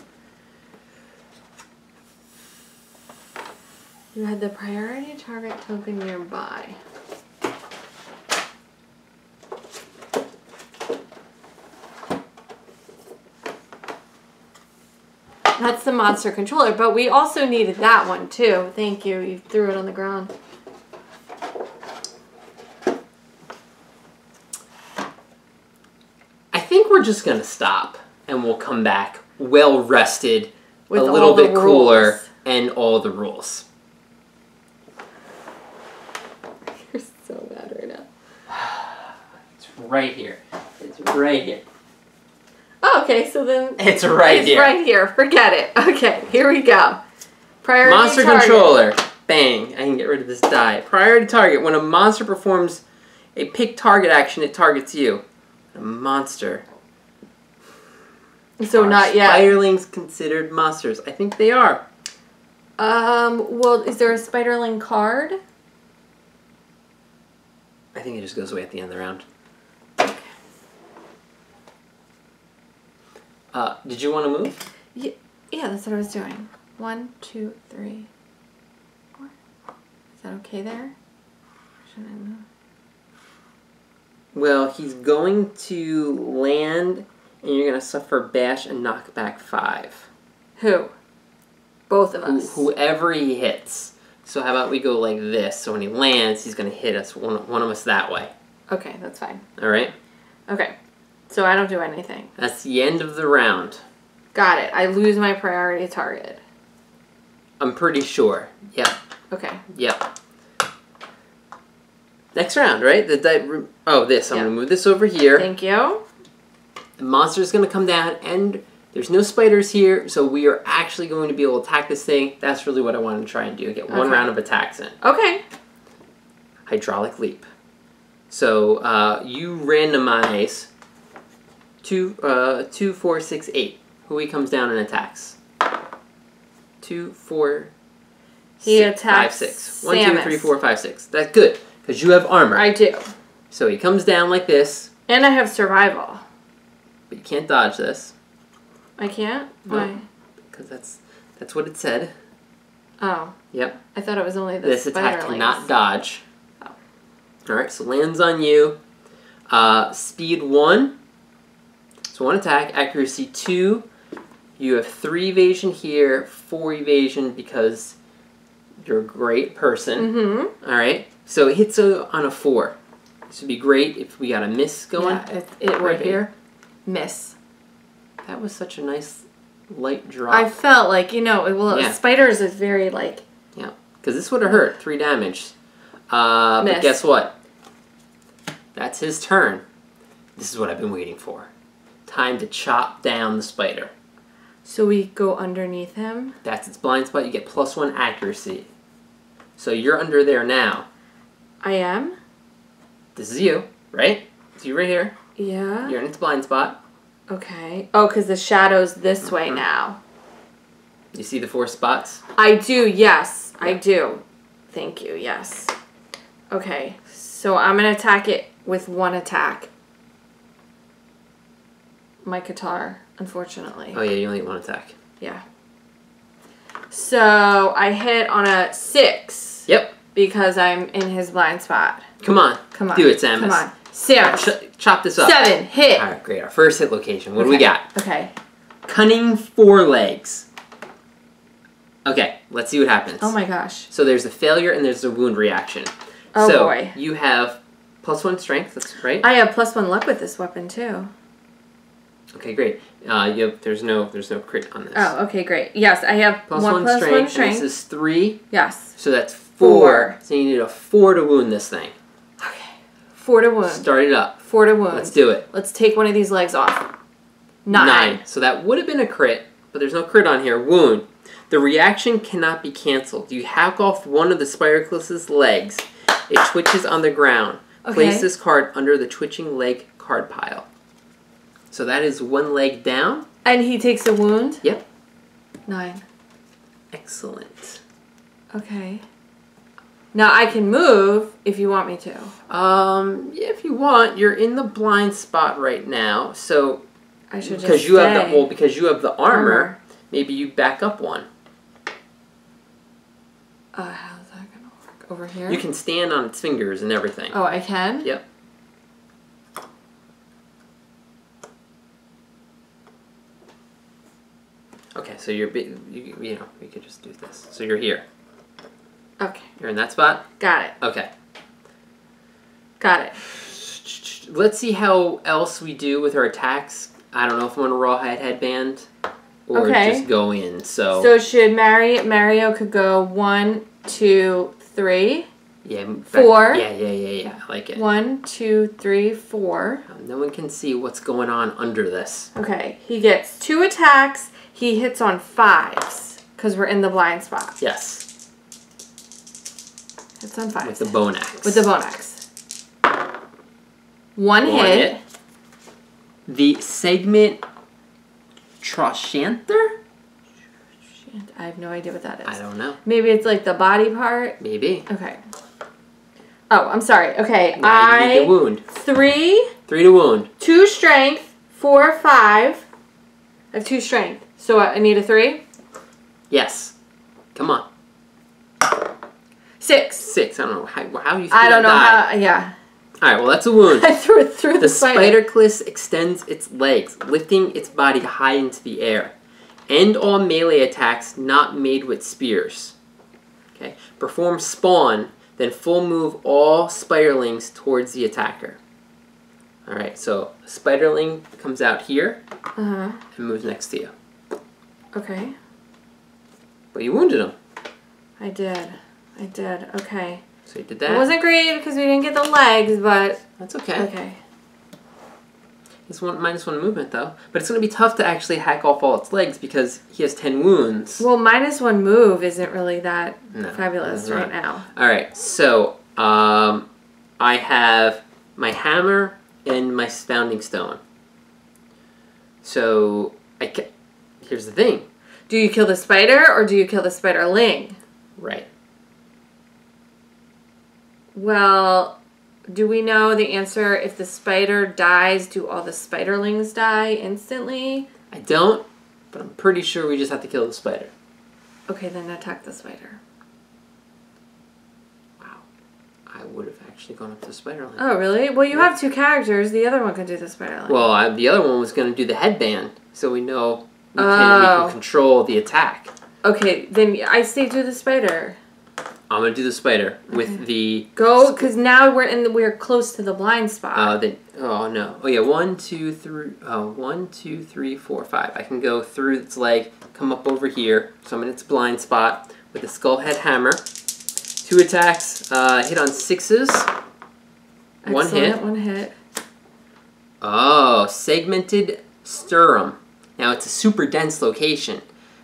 You had the priority target token nearby. That's the monster controller, but we also needed that one too. Thank you. You threw it on the ground. We're just gonna stop and we'll come back well rested, with a little bit cooler, and all the rules. You're so bad right now. It's right here. It's right here. Oh, okay, so then it's right here. It's right here. Forget it. Okay, here we go. Priority monster target. Controller. Bang! I can get rid of this die. Priority target. When a monster performs a pick target action, it targets you. A monster. So are not yet. Spiderlings considered monsters? I think they are. Well, is there a spiderling card? I think it just goes away at the end of the round. Okay. Did you want to move? Yeah, that's what I was doing. 1, 2, 3, 4. Is that okay there? Should I move? Well, he's going to land, and you're going to suffer bash and knockback 5. Who? Both of us. Whoever he hits. So how about we go like this? So when he lands, he's going to hit us, one of us that way. Okay, that's fine. All right? Okay. So I don't do anything. That's the end of the round. Got it. I lose my priority target. I'm pretty sure. Yep. Okay. Yep. Next round, right? I'm going to move this over here. Thank you. The monster's going to come down, and there's no spiders here, so we are actually going to be able to attack this thing. That's really what I want to try and do. Get one round of attacks in. Okay. Hydraulic leap. So you randomize 2, 4, 6, 8. Who he comes down and attacks. 2, 4, 6, 5, 6. 1, 2, 3, 4, 5, 6. That's good, because you have armor. I do. So he comes down like this. And I have survival. But you can't dodge this. I can't? Why? Well, because that's what it said. Oh. Yep. I thought it was only this. This attack cannot dodge. Oh. Alright, so lands on you. Speed 1. So 1 attack. Accuracy 2. You have 3 evasion here, 4 evasion because you're a great person. Mm-hmm. Alright. So it hits on a 4. This would be great if we got a miss going. Yeah, it right here. Miss. That was such a nice light drop. I felt like, you know, spiders is very like... Yeah, because this would have hurt. 3 damage. But guess what? That's his turn. This is what I've been waiting for. Time to chop down the spider. So we go underneath him? That's its blind spot. You get +1 accuracy. So you're under there now. I am? This is you, right? It's you right here. Yeah. You're in its blind spot. Okay. Oh, because the shadow's this way now. You see the 4 spots? I do, yes. Yeah. I do. Thank you, yes. Okay, so I'm going to attack it with 1 attack. My guitar, unfortunately. Oh, yeah, you only get 1 attack. Yeah. So I hit on a 6. Yep. Because I'm in his blind spot. Come on. Come on. Do it, Samus. Come on. Samus. Chop this up. 7 hit. All right, great. Our first hit location. What do we got? Okay. Cunning forelegs. Okay, let's see what happens. Oh my gosh. So there's a failure and there's a wound reaction. Oh boy. So you have +1 strength, that's right? I have +1 luck with this weapon too. Okay, great. There's no crit on this. Oh, okay, great. Yes, I have plus one strength. This is 3. Yes. So that's 4. So you need a 4 to wound this thing. 4 to wound. Start it up. 4 to wound. Let's do it. Let's take one of these legs off. 9. So that would have been a crit, but there's no crit on here. Wound. The reaction cannot be canceled. You hack off one of the Spiderclus's legs. It twitches on the ground. Okay. Place this card under the twitching leg card pile. So that is 1 leg down. And he takes a wound? Yep. 9. Excellent. Okay. Now, I can move if you want me to. If you want. You're in the blind spot right now, so... I should just because you have the armor, maybe you back up 1. How's that going to work? Over here? You can stand on its fingers and everything. Oh, I can? Yep. Okay, so we could just do this. So you're here. Okay. You're in that spot? Got it. Okay. Got it. Let's see how else we do with our attacks. I don't know if I'm on a rawhide headband or just go in. So should Mario could go 1, 2, 3. Yeah. 4. Yeah. I like it. 1, 2, 3, 4. No one can see what's going on under this. Okay. He gets 2 attacks. He hits on 5s because we're in the blind spot. Yes. It's on 5. With the bone axe. 1 hit. The segment Troshanther? I have no idea what that is. I don't know. Maybe it's like the body part? Maybe. Okay. Oh, I'm sorry. Okay, now I need the wound. 3 to wound. 2 strength. 4, 5. I have 2 strength. So I need a 3? Yes. Come on. 6. I don't know how you threw that. I don't know how. Yeah. All right. Well, that's a wound. I threw it through the spider. The Spidicules extends its legs, lifting its body high into the air. End all melee attacks not made with spears. Okay. Perform spawn, then full move all spiderlings towards the attacker. All right. So spiderling comes out here and moves next to you. Okay. But you wounded him. I did. Okay. So we did that. It wasn't great because we didn't get the legs, but... That's okay. Okay. It's minus one movement, though. But it's going to be tough to actually hack off all its legs because he has 10 wounds. Well, minus one move isn't really that fabulous right now. All right, so I have my hammer and my Spounding Stone. So here's the thing. Do you kill the spider or do you kill the spiderling? Right. Well, do we know the answer? If the spider dies, do all the spiderlings die instantly? I don't, but I'm pretty sure we just have to kill the spider. Okay, then attack the spider. Wow. I would have actually gone up to the spiderling. Oh, really? Well, you have two characters. The other one can do the spiderling. Well, the other one was going to do the headband, so we know we can control the attack. Okay, then I say do the spider. I'm gonna do the spider with the go because now we're close to the blind spot. Oh yeah, 1, 2, 3. 1, 2, 3, 4, 5. I can go through its leg, come up over here. So I'm in its blind spot with the skull head hammer. 2 attacks, hit on 6s. Excellent. One hit. Oh, segmented sternum. Now it's a super dense location,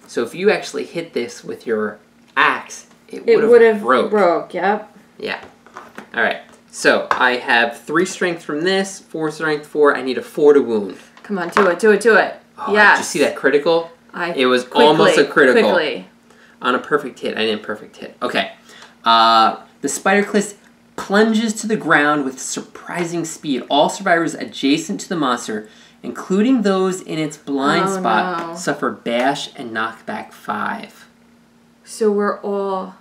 so if you actually hit this with your axe. It would have broke, yep. Yeah. All right. So I have 3 strength from this, 4 strength, 4. I need a 4 to wound. Come on, do it. Oh, yes. Did you see that critical? It was almost a critical. Quickly. On a perfect hit. I didn't perfect hit. Okay. The Spidercles plunges to the ground with surprising speed. All survivors adjacent to the monster, including those in its blind spot, suffer bash and knockback 5. So we're all...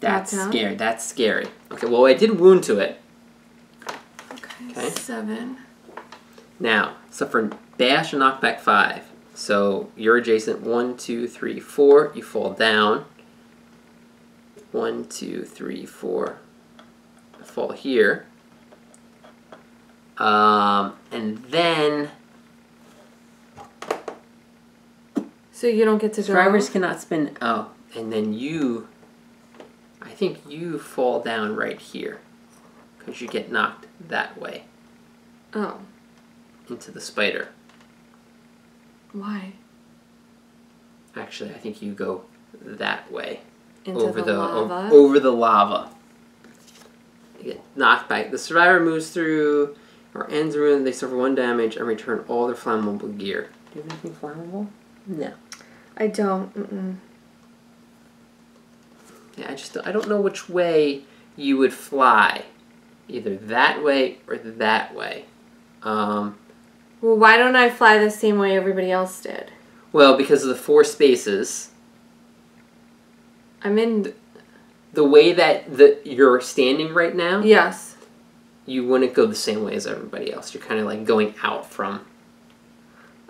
That's scary. That's scary. Okay, well, I did wound to it. Okay, 7. Now, suffer bash and knockback 5. So you're adjacent 1, 2, 3, 4. You fall down. 1, 2, 3, 4. Fall here. And then... So you don't get to go? Survivors cannot spin. Oh, and then you... I think you fall down right here. Because you get knocked that way. Oh. Into the spider. Why? Actually, I think you go that way. Into the lava? Over the lava. You get knocked back. The survivor moves through or ends the room. They suffer 1 damage and return all their flammable gear. Do you have anything flammable? No. I don't. Mm-mm. Yeah, I don't know which way you would fly. Either that way or that way. Well, why don't I fly the same way everybody else did? Well, because of the 4 spaces. I'm in... The way that you're standing right now? Yes. You wouldn't go the same way as everybody else. You're kind of like going out from...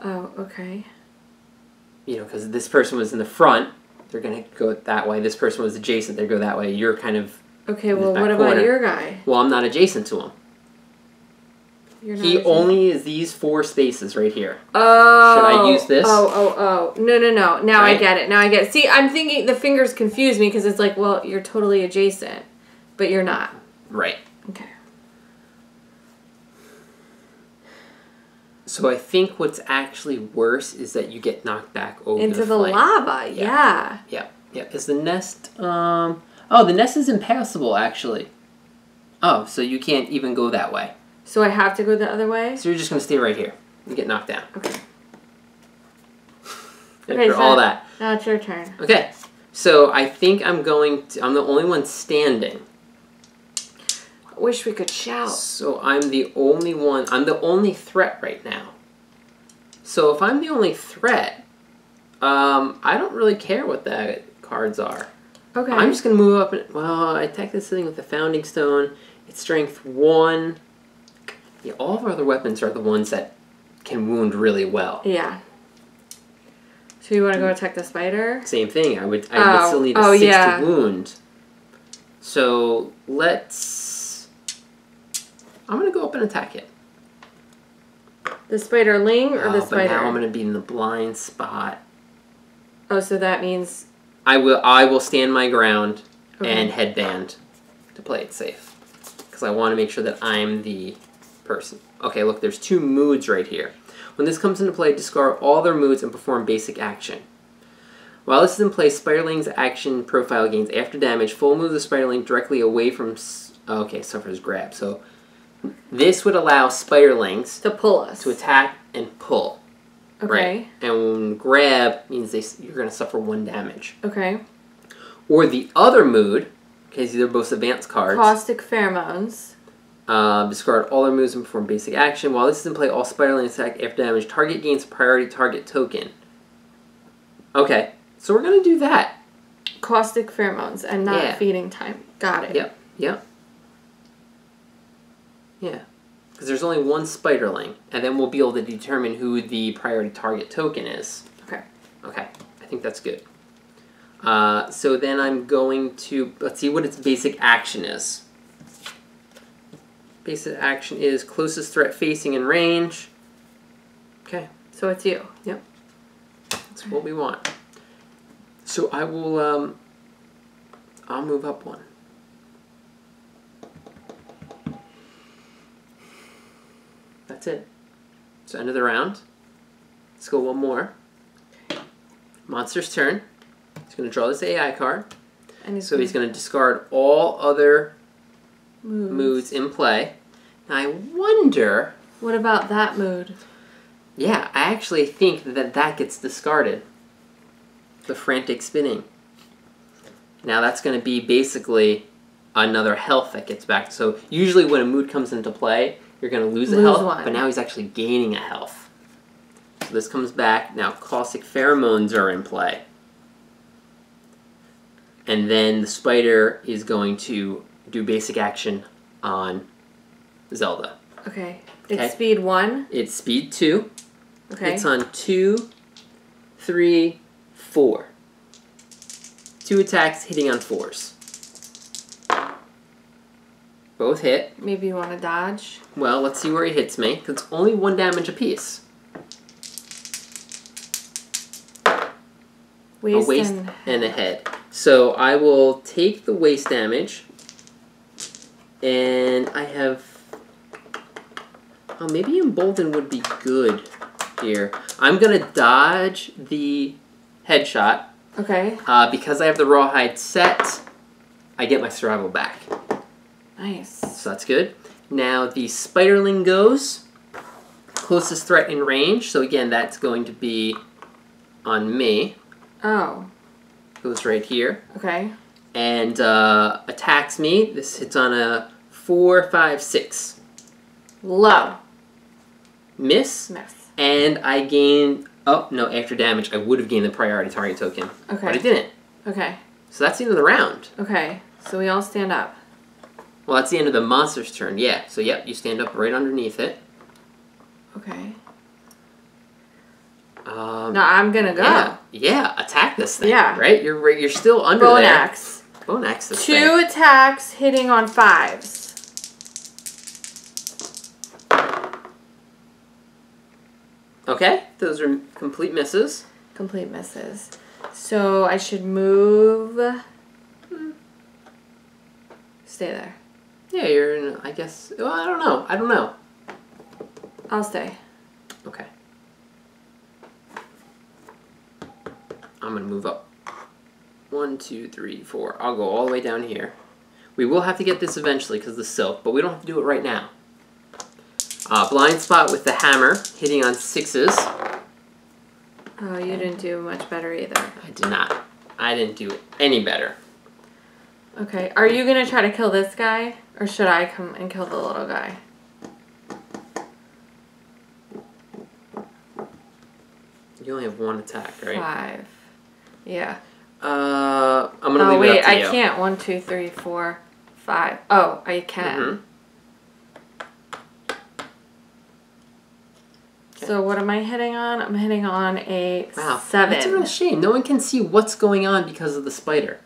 Oh, okay. You know, because this person was in the front, they're going to go that way. This person was adjacent, they go that way. You're kind of... Okay, well, what about your guy? Well, I'm not adjacent to him. He only is these 4 spaces right here. Oh. Should I use this? Oh. No. Now I get it. See, I'm thinking the fingers confuse me because it's like, well, you're totally adjacent, but you're not. Right. Okay. So I think what's actually worse is that you get knocked back over into the lava. Yeah. Is the nest? Oh, the nest is impassable actually. Oh, so you can't even go that way. So I have to go the other way. So you're just gonna stay right here. You get knocked down. Okay. After all that. Now it's your turn. Okay. So I think I'm going to. I'm the only one standing. Wish we could shout. So I'm the only one. I'm the only threat right now. So if I'm the only threat, I don't really care what the cards are. Okay. I'm just going to move up. Well, I attack this thing with the Founding Stone. It's strength 1. Yeah, all of our other weapons are the ones that can wound really well. Yeah. So you want to go attack the spider? Same thing. I would still need a 6 to wound. So let's... I'm going to go up and attack it. The spiderling or the spider? But now I'm going to be in the blind spot. Oh, so that means... I will stand my ground. and headband to play it safe. Because I want to make sure that I'm the person. Okay, look, there's two moods right here. When this comes into play, discard all their moods and perform basic action. While this is in play, Spiderling's action profile gains after damage, full move the Spiderling directly away from... Okay, suffers grab. So this would allow Spiderlings... to pull us. To attack and pull. Okay. Right? And grab means you're going to suffer 1 damage. Okay. Or the other mood, because these are both advanced cards. Caustic Pheromones. Discard all their moves and perform basic action. While this is in play, all Spiderlings attack after damage. Target gains priority target token. Okay. So we're going to do that. Caustic Pheromones and not feeding time. Got it. Yep. Yep. Yeah. Because there's only 1 Spiderling. And then we'll be able to determine who the priority target token is. Okay. Okay. I think that's good. So then I'm going to... Let's see what its basic action is. Basic action is closest threat facing in range. Okay. So it's you. Yep. That's what we want. So I will, I'll move up 1. That's it. So end of the round. Let's go 1 more. Monster's turn. He's going to draw this AI card. And he's going to discard all other moods in play. Now I wonder... What about that mood? Yeah, I actually think that that gets discarded. The frantic spinning. Now that's going to be basically another health that gets back. So usually when a mood comes into play, you're going to lose a health, but now he's actually gaining a health. So this comes back. Now caustic pheromones are in play. And then the spider is going to do basic action on Zelda. Okay. It's speed 1? It's speed 2. Okay. It's on 2, 3, 4. 2 attacks hitting on 4s. Both hit. Maybe you want to dodge? Well, let's see where he hits me, because it's only 1 damage apiece. A waist and a head. So I will take the waist damage, and I have... Oh, maybe embolden would be good here. I'm going to dodge the... headshot. Okay. Because I have the rawhide set, I get my survival back. Nice. So that's good. Now the spiderling goes. Closest threat in range. So again, that's going to be on me. Oh. Goes right here. Okay. And attacks me. This hits on a 4, 5, 6. Low. Miss. Miss. And I gain... Oh, no, after damage, I would have gained the priority target token. Okay. But I didn't. Okay. So that's the end of the round. Okay. So we all stand up. Well, that's the end of the monster's turn, yeah. So, yep, you stand up right underneath it. Okay. No, I'm going to go. Yeah, yeah, attack this thing. Yeah. Right? You're still under there. Bone axe. Bone axe this thing. 2 attacks hitting on 5s. Okay, those are complete misses. Complete misses. So I should move... Stay there. Yeah, you're in, I guess... Well, I don't know. I don't know. I'll stay. Okay. I'm going to move up. 1, 2, 3, 4. I'll go all the way down here. We will have to get this eventually because of the silk, but we don't have to do it right now. Blind spot with the hammer, hitting on 6s. Oh, you didn't do much better either. I did not. I didn't do any better. Okay, are you going to try to kill this guy? Or should I come and kill the little guy? You only have 1 attack, right? 5. Yeah. I'm going to leave it up to you. Oh, wait, I can't. 1, 2, 3, 4, 5. Oh, I can. Mm-hmm. So what am I hitting on? I'm hitting on a 7. That's a real shame. No one can see what's going on because of the spider.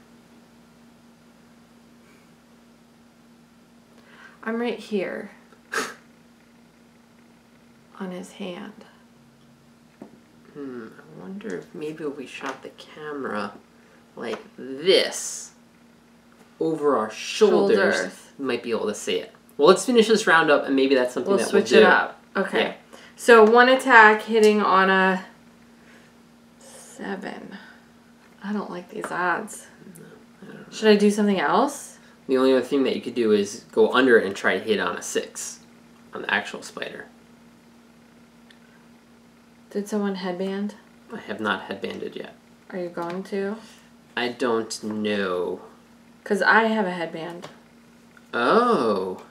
I'm right here. On his hand. Hmm. I wonder if maybe we shot the camera like this. over our shoulders. Might be able to see it. Well, let's finish this round up, and maybe that's something we'll that we'll do. Switch it up. Okay. Yeah. So one attack hitting on a 7. I don't like these odds. No, I don't know. Should I do something else? The only other thing that you could do is go under it and try to hit on a 6 on the actual spider. Did someone headband? I have not headbanded yet. Are you going to? I don't know. Because I have a headband. Oh.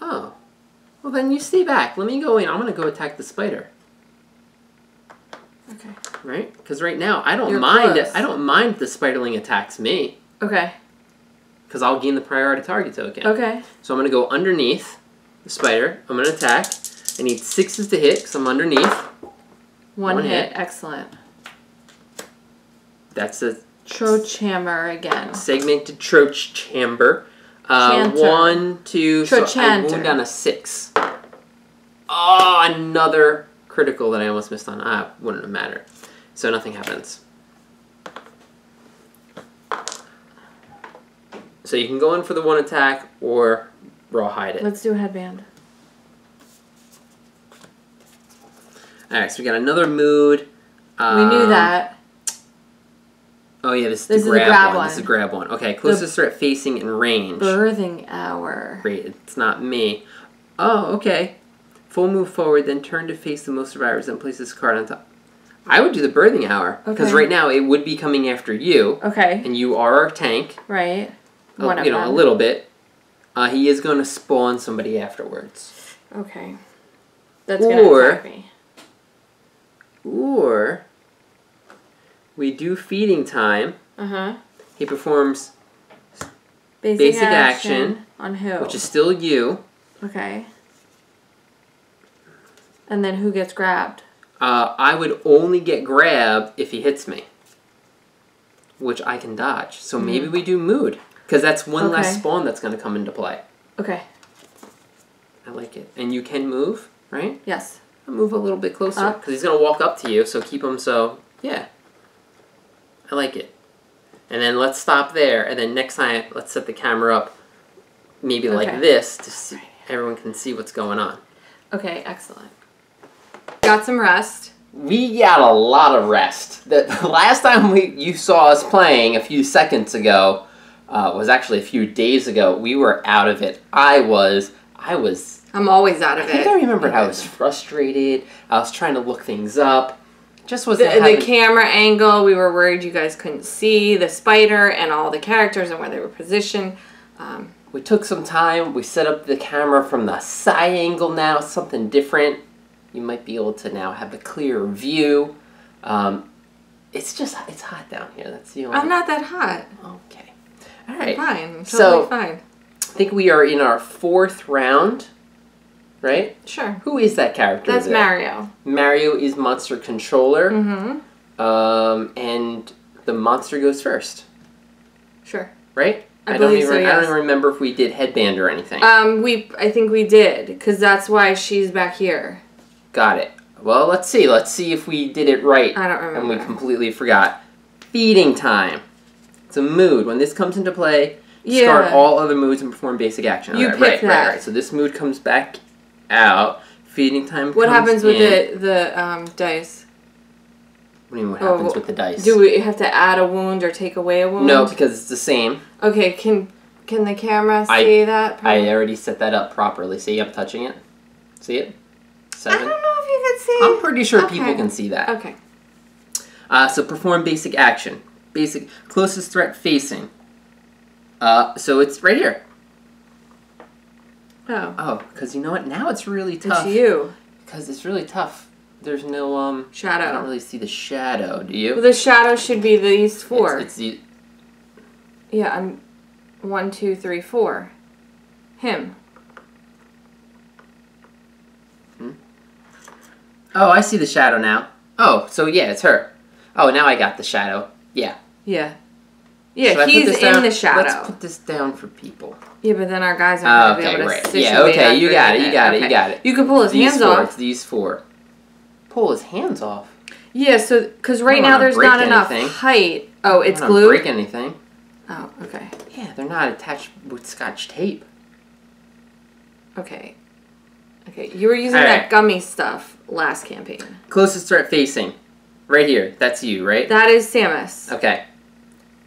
Oh. Well, then you stay back. Let me go in. I'm going to go attack the spider. Okay. Right? Because right now, I don't mind it. I don't mind if the spiderling attacks me. Okay. Because I'll gain the priority target token. Okay. So I'm going to go underneath the spider. I'm going to attack. I need 6s to hit because I'm underneath. One hit. Excellent. That's a... Troach hammer again. Segmented troach chamber. 1, 2... So I wound on a 6. Oh, another critical that I almost missed on. Ah, wouldn't have mattered. So nothing happens. So you can go in for the 1 attack or rawhide it. Let's do a headband. Alright, so we got another mood. We knew that. Oh yeah, this is the grab one. This is the grab one. Okay, closest threat facing in range. Birthing hour. Great, it's not me. Oh, okay. Full move forward, then turn to face the most survivors and place this card on top. I would do the birthing hour. Okay. Because right now it would be coming after you. Okay. And you are our tank. Right. One of them. A little bit. He is going to spawn somebody afterwards. Okay. That's going to attack me. Or we do feeding time. Uh-huh. He performs basic action on who? Which is still you. Okay. And then who gets grabbed? I would only get grabbed if he hits me, which I can dodge. So maybe we do mood, because that's one less spawn that's going to come into play. Okay. I like it. And you can move, right? Yes. I'll move a little bit closer, because he's going to walk up to you, so keep him yeah. I like it. And then let's stop there, and then next time, let's set the camera up maybe like this, to see everyone can see what's going on. Okay, excellent. Got some rest. We got a lot of rest. The last time you saw us playing a few seconds ago, was actually a few days ago, we were out of it. I'm always out of it. I think I remember how I was frustrated. I was trying to look things up. Just wasn't the camera angle. We were worried you guys couldn't see the spider and all the characters and where they were positioned. We took some time. We set up the camera from the side angle now, something different. You might be able to now have a clear view. It's hot down here. That's the only. I'm not that hot. Okay. All right. I'm fine. I'm totally fine. I think we are in our 4th round. Right? Sure. Who is that character? That's Mario. Mario is monster controller. Mm-hmm. And the monster goes first. Sure. Right? I don't even remember if we did headband or anything. I think we did, because that's why she's back here. Got it. Well, let's see. Let's see if we did it right. I don't remember. And we completely forgot. Feeding time. It's a mood. When this comes into play, discard all other moods and perform basic action. Right, so this mood comes back out. Feeding time. What happens with the dice? What do you mean? What happens with the dice? Do we have to add a wound or take away a wound? No, because it's the same. Okay. Can the camera see that? Probably? I already set that up properly. See, I'm touching it. See it? 7. I don't know if you can see. I'm pretty sure people can see that. Okay. So perform basic action. Basic closest threat facing. So it's right here. Oh, because you know what? Now it's really tough. It's you. Because it's really tough. There's no shadow. I don't really see the shadow. Do you? Well, the shadow should be these 4. It's the. Yeah, I'm 1, 2, 3, 4. Him. Hmm. Oh, I see the shadow now. Oh, so yeah, it's her. Oh, now I got the shadow. Yeah. Yeah. Yeah, so he's in the shadow. Let's put this down for people. Yeah, but then our guys aren't going to be able to situate. Yeah, okay, you got it. You can pull his hands off. These 4. pull his hands off. Yeah, so because right now there's not enough height. Oh, it's glued? I don't break anything. Oh, okay. Yeah, they're not attached with Scotch tape. Okay. Okay, you were using that gummy stuff last campaign. Closest threat facing. Right here. That's you, right? That is Samus. Okay.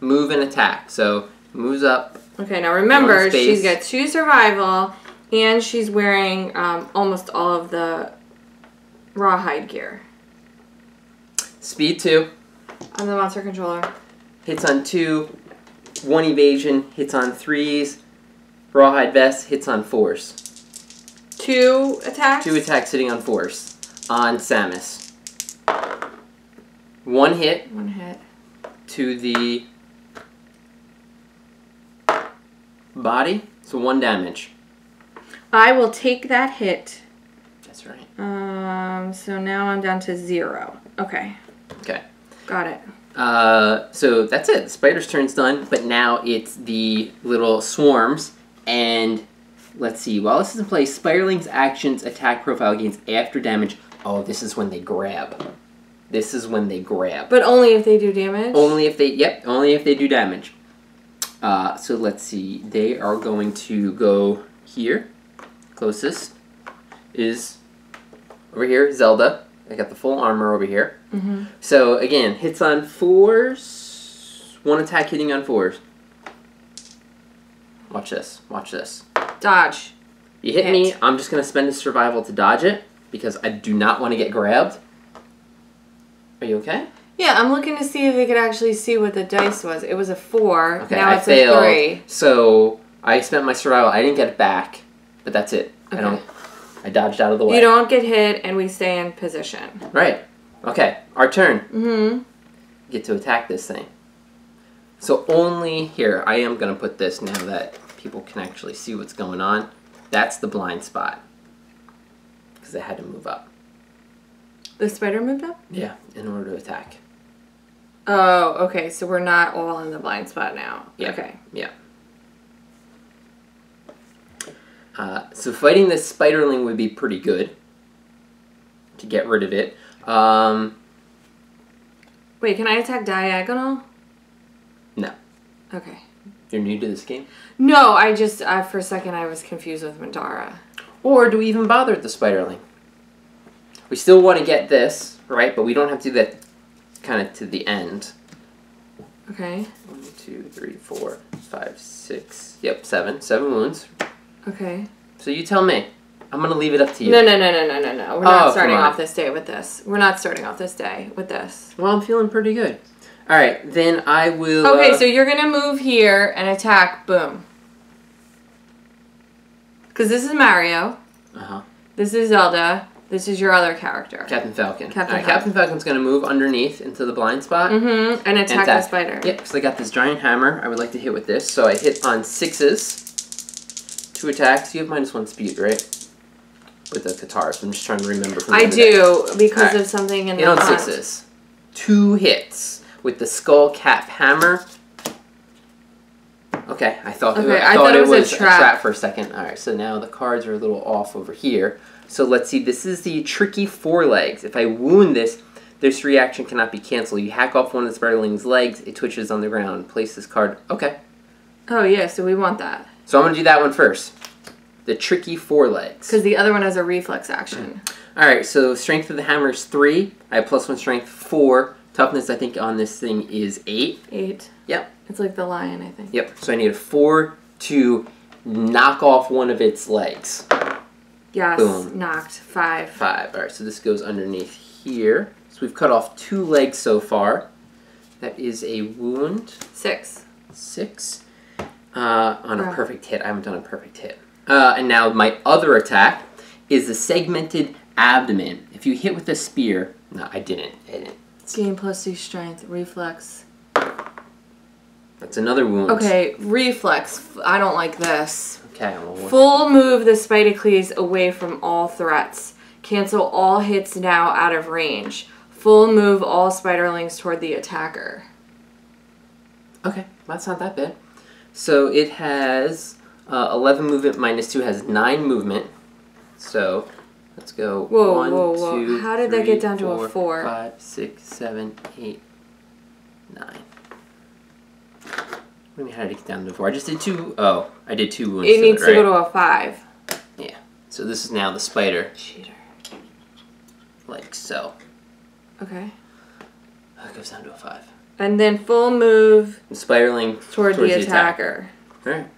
Move and attack. So, moves up. Okay, now remember, she's got 2 survival, and she's wearing almost all of the rawhide gear. Speed 2. On the monster controller. Hits on 2. 1 evasion. Hits on 3s. Rawhide vest. Hits on 4s. 2 attacks? 2 attacks hitting on 4s. On Samus. 1 hit. 1 hit. To the body. So 1 damage. I will take that hit. That's right. So now I'm down to 0. Okay. Okay. Got it. So that's it. Spider's turn's done, but now it's the little swarms. And let's see. While this is in play, Spiderling's actions, attack profile gains after damage. Oh, this is when they grab. This is when they grab. But only if they do damage? Only if they, yep, only if they do damage. So let's see. They are going to go here. Closest is over here, Zelda. I got the full armor over here. Mm-hmm. So again, hits on 4s. 1 attack hitting on 4s. Watch this. Watch this. Dodge. You hit me. I'm just going to spend a survival to dodge it because I do not want to get grabbed. Are you okay? Yeah, I'm looking to see if they could actually see what the dice was. It was a 4. Okay, now it's a 3. So I spent my survival. I didn't get it back, but that's it. Okay. I dodged out of the way. You don't get hit, and we stay in position. Right. Okay. Our turn. Mm-hmm. Get to attack this thing. So only here. I am going to put this now that people can actually see what's going on. That's the blind spot. Because it had to move up. The spider moved up? Yeah, in order to attack. Oh, okay. So we're not all in the blind spot now. Yeah. Okay. Yeah. So fighting this spiderling would be pretty good to get rid of it. Wait, can I attack diagonal? No. Okay. You're new to this game? No, I just, for a second I was confused with Madara. Or do we even bother with the spiderling? We still want to get this, right? But we don't have to do that kind of to the end. Okay. 1, 2, 3, 4, 5, 6. Yep, 7. 7 wounds. Okay. So you tell me. I'm going to leave it up to you. No, no, no, no, no, no, no. We're not starting off this day with this. We're not starting off this day with this. Well, I'm feeling pretty good. All right. Then I will... Okay, so you're going to move here and attack. Boom. Because this is Mario. Uh-huh. This is Zelda. This is your other character. Captain Falcon. Captain Falcon's going to move underneath into the blind spot. Mm-hmm. And attack the spider. Yep. So I got this giant hammer I would like to hit with this. So I hit on 6s. 2 attacks. You have -1 speed, right? With the guitar. So I'm just trying to remember. From I do because of something in the font. 6s. 2 hits with the skull cap hammer. Okay, I thought it was a trap for a second. All right, so now the cards are a little off over here. So let's see. This is the tricky forelegs. If I wound this reaction cannot be canceled. You hack off one of the spiderling's legs. It twitches on the ground. Place this card. Okay. Oh yeah, so we want that. So I'm going to do that one first. The tricky forelegs. Because the other one has a reflex action. Mm. Alright, so strength of the hammer is 3. I have +1 strength, 4. Toughness, I think, on this thing is 8. 8. Yep. It's like the lion, I think. Yep. So I need a 4 to knock off one of its legs. Yes. Boom. Knocked. 5. 5. Alright, so this goes underneath here. So we've cut off 2 legs so far. That is a wound. 6. On a perfect hit. I haven't done a perfect hit. And now my other attack is the segmented abdomen. If you hit with a spear... No, I didn't. Gain +2 strength. Reflex. That's another wound. Okay, reflex. I don't like this. Okay. Well, full move the Spidicules away from all threats. Cancel all hits now out of range. Full move all Spiderlings toward the attacker. Okay, that's not that bad. So it has 11 movement, -2 has 9 movement. So Let's go. Whoa, one, whoa, whoa. Two, how did three, that get down four, to a 4? 5, 6, 7, 8, 9. What do you mean, how did it get down to a 4? I just did 2. Oh, I did 2 ones. It needs to go to a 5. Yeah. So this is now the spider. Cheater. Like so. Okay. It goes down to a 5. And then full move. Spiraling towards the attacker. Alright.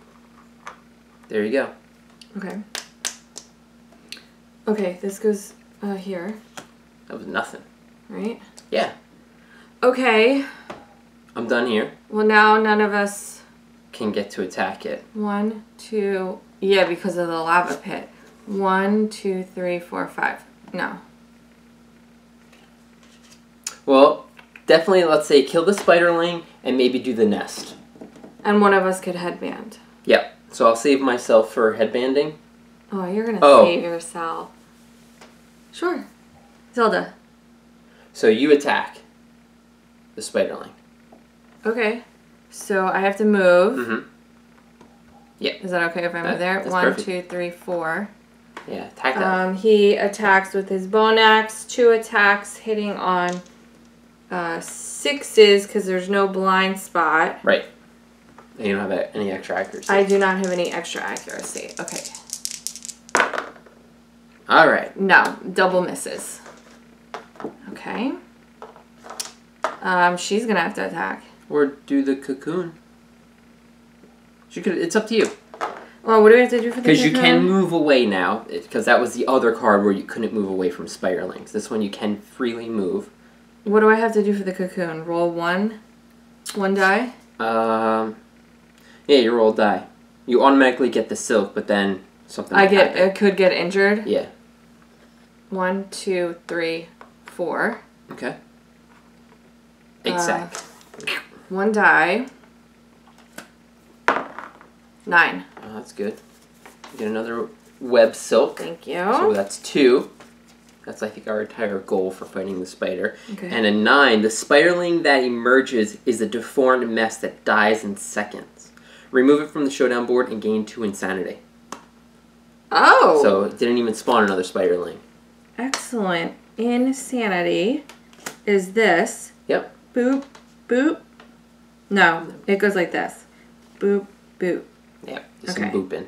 There you go. Okay. Okay, this goes here. That was nothing. Right? Yeah. Okay. I'm done here. Well, now none of us can get to attack it. One, two... Yeah, because of the lava pit. One, two, three, four, five. No. Well, definitely, let's say, kill the spiderling and maybe do the nest. And one of us could headband. Yep. Yeah, so I'll save myself for headbanding. Oh, you're going to save yourself. Sure. Zelda. So you attack the spiderling. Okay. So I have to move. Mm-hmm. Yeah. Is that okay if I move there? One, perfect. 2, 3, 4. Yeah, attack that. He attacks with his bone axe. 2 attacks hitting on 6s because there's no blind spot. Right. And you don't have any extra accuracy. I do not have any extra accuracy. Okay. All right. No, double misses. Okay. She's gonna have to attack. Or do the cocoon. She could. It's up to you. Well, what do we have to do for the cocoon? Because you can move away now. Because that was the other card where you couldn't move away from spirelings. This one you can freely move. What do I have to do for the cocoon? Roll 1. 1 die. Yeah, you roll die. You automatically get the silk, but then something. I could get injured. Yeah. 1, 2, 3, 4. Okay. Exact. 1 die. 9. Oh, that's good. You get another web silk. Thank you. So that's 2. That's, I think, our entire goal for fighting the spider. Okay. And a 9. The spiderling that emerges is a deformed mess that dies in seconds. Remove it from the showdown board and gain 2 insanity. Oh! So it didn't even spawn another spiderling. Excellent. Insanity is this. Yep. Boop, boop. No, it goes like this. Boop, boop. Yeah, just some booping.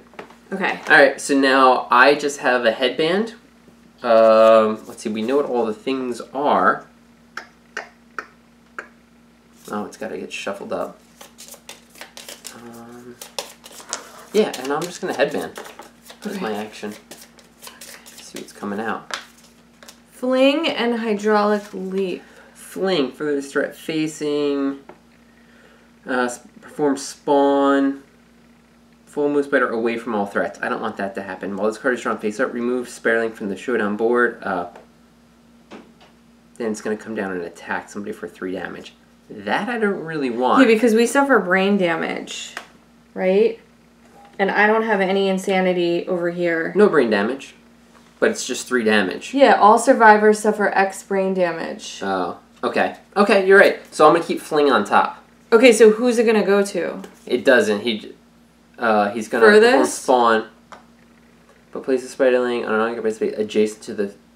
Okay. All right, so now I just have a headband. Let's see, we know what all the things are. Oh, it's got to get shuffled up. Yeah, and I'm just going to headband. That's my action. Let's see what's coming out. Fling and hydraulic leap. Fling, further threat facing. Perform spawn. Full move spider away from all threats. I don't want that to happen. While this card is drawn face up, remove Spiderling from the showdown board. Then it's going to come down and attack somebody for 3 damage. That I don't really want. Yeah, because we suffer brain damage, right? And I don't have any insanity over here. No brain damage, but it's just 3 damage. Yeah, all survivors suffer X brain damage. Oh, okay. Okay, you're right. So I'm going to keep Fling on top. Okay, so who's it going to go to? It doesn't. He's going to spawn, but place the spiderling on an unoccupied space adjacent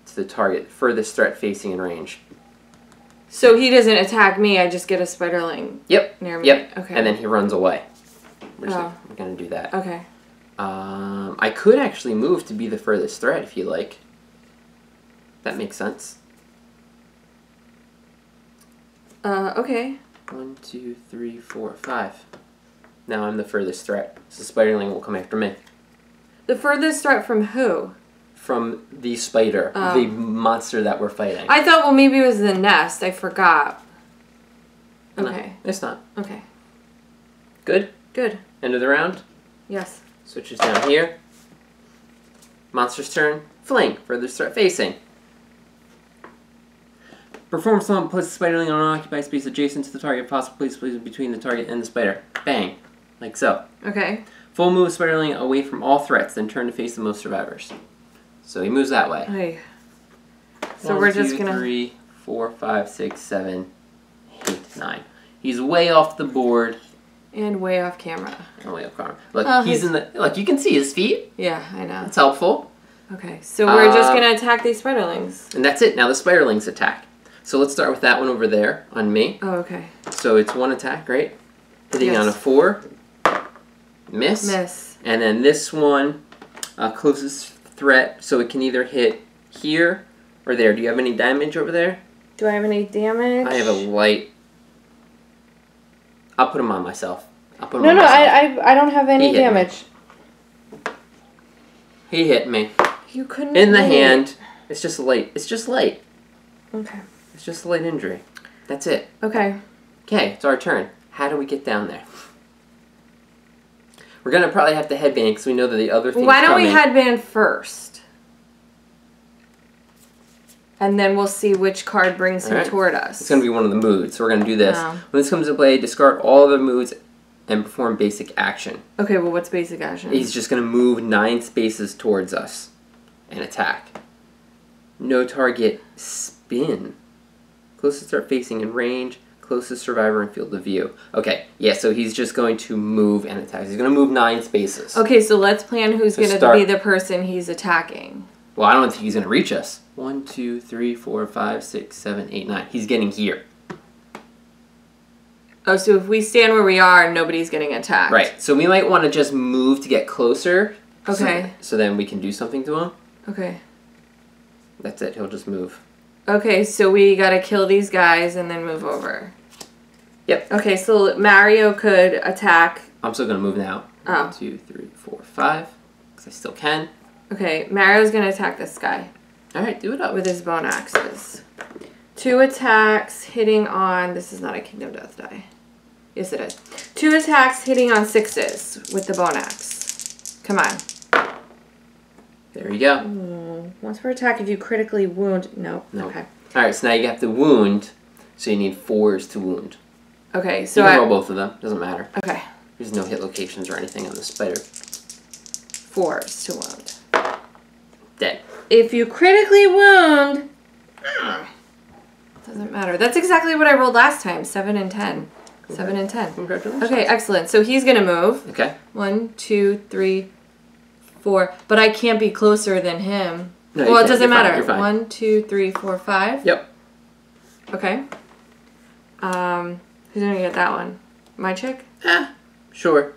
to the target, furthest threat facing in range. So he doesn't attack me, I just get a spiderling near me? Yep, okay. And then he runs away. We're going to do that. Okay. I could actually move to be the furthest threat if you like. That makes sense. Okay. 1, 2, 3, 4, 5. Now I'm the furthest threat, so the spiderling will come after me. The furthest threat from who? From the spider, the monster that we're fighting. I thought, well, maybe it was the nest. I forgot. Okay. No, it's not. Okay. Good? Good. End of the round? Yes. Switches down here. Monster's turn. Fling. Furthest threat facing. Perform someone puts the spiderling on an occupied space adjacent to the target, possibly split between the target and the spider. Bang. Like so. Okay. Full move spiderling away from all threats, then turn to face the most survivors. So he moves that way. Hey. So we're just gonna 3, 4, 5, 6, 7, 8, 9. He's way off the board. And way off camera. And way off camera. Look, he's in the. Look, you can see his feet. Yeah, I know. It's helpful. Okay, so we're just going to attack these spiderlings. And that's it. Now the spiderlings attack. So let's start with that one over there on me. Oh, okay. So it's one attack, right? Hitting on a 4. Miss. Miss. And then this one, closest threat, so it can either hit here or there. Do you have any damage over there? Do I have any damage? I have a light. I'll put them on myself. I'll put them on myself. I don't have any damage. He hit me. You couldn't in the hand. It's just light. It's just light. Okay. It's just a light injury. That's it. Okay. Okay, it's our turn. How do we get down there? We're going to probably have to headband because we know that the other thing's coming. Why don't we headband first? And then we'll see which card brings him toward us. It's going to be one of the moods, so we're going to do this. Oh. When this comes to play, discard all the moods and perform basic action. Okay, well what's basic action? He's just going to move 9 spaces towards us and attack. No target spin. Closest start facing in range. Closest survivor in field of view. Okay, yeah, so he's just going to move and attack. He's going to move 9 spaces. Okay, so let's plan who's going to be the person he's attacking. Well, I don't think he's going to reach us. 1, 2, 3, 4, 5, 6, 7, 8, 9. He's getting here. Oh, so if we stand where we are, nobody's getting attacked. Right, so we might want to just move to get closer. Okay. So then we can do something to him. Okay. That's it, he'll just move. Okay, so we gotta kill these guys and then move over. Yep. Okay, so Mario could attack. I'm still gonna move now. Oh. 1, 2, 3, 4, 5. Because I still can. Okay, Mario's gonna attack this guy. Alright, do it up. With his bone axes. 2 attacks hitting on... This is not a Kingdom Death die. Yes, it is. 2 attacks hitting on 6s with the bone axe. Come on. There you go. Once per attack, if you critically wound... No. Okay. Alright, so now you have to wound, so you need 4s to wound. Okay, so you can roll both of them. Doesn't matter. Okay. There's no hit locations or anything on the spider. 4s to wound. Dead. If you critically wound... Doesn't matter. That's exactly what I rolled last time. 7 and 10. Okay. 7 and 10. Congratulations. Okay, excellent. So he's going to move. Okay. 1, 2, 3, 4. But I can't be closer than him. No, well, it doesn't matter. Fine. 1, 2, 3, 4, 5. Yep. Okay. Who's gonna get that one? My chick? Yeah. Sure.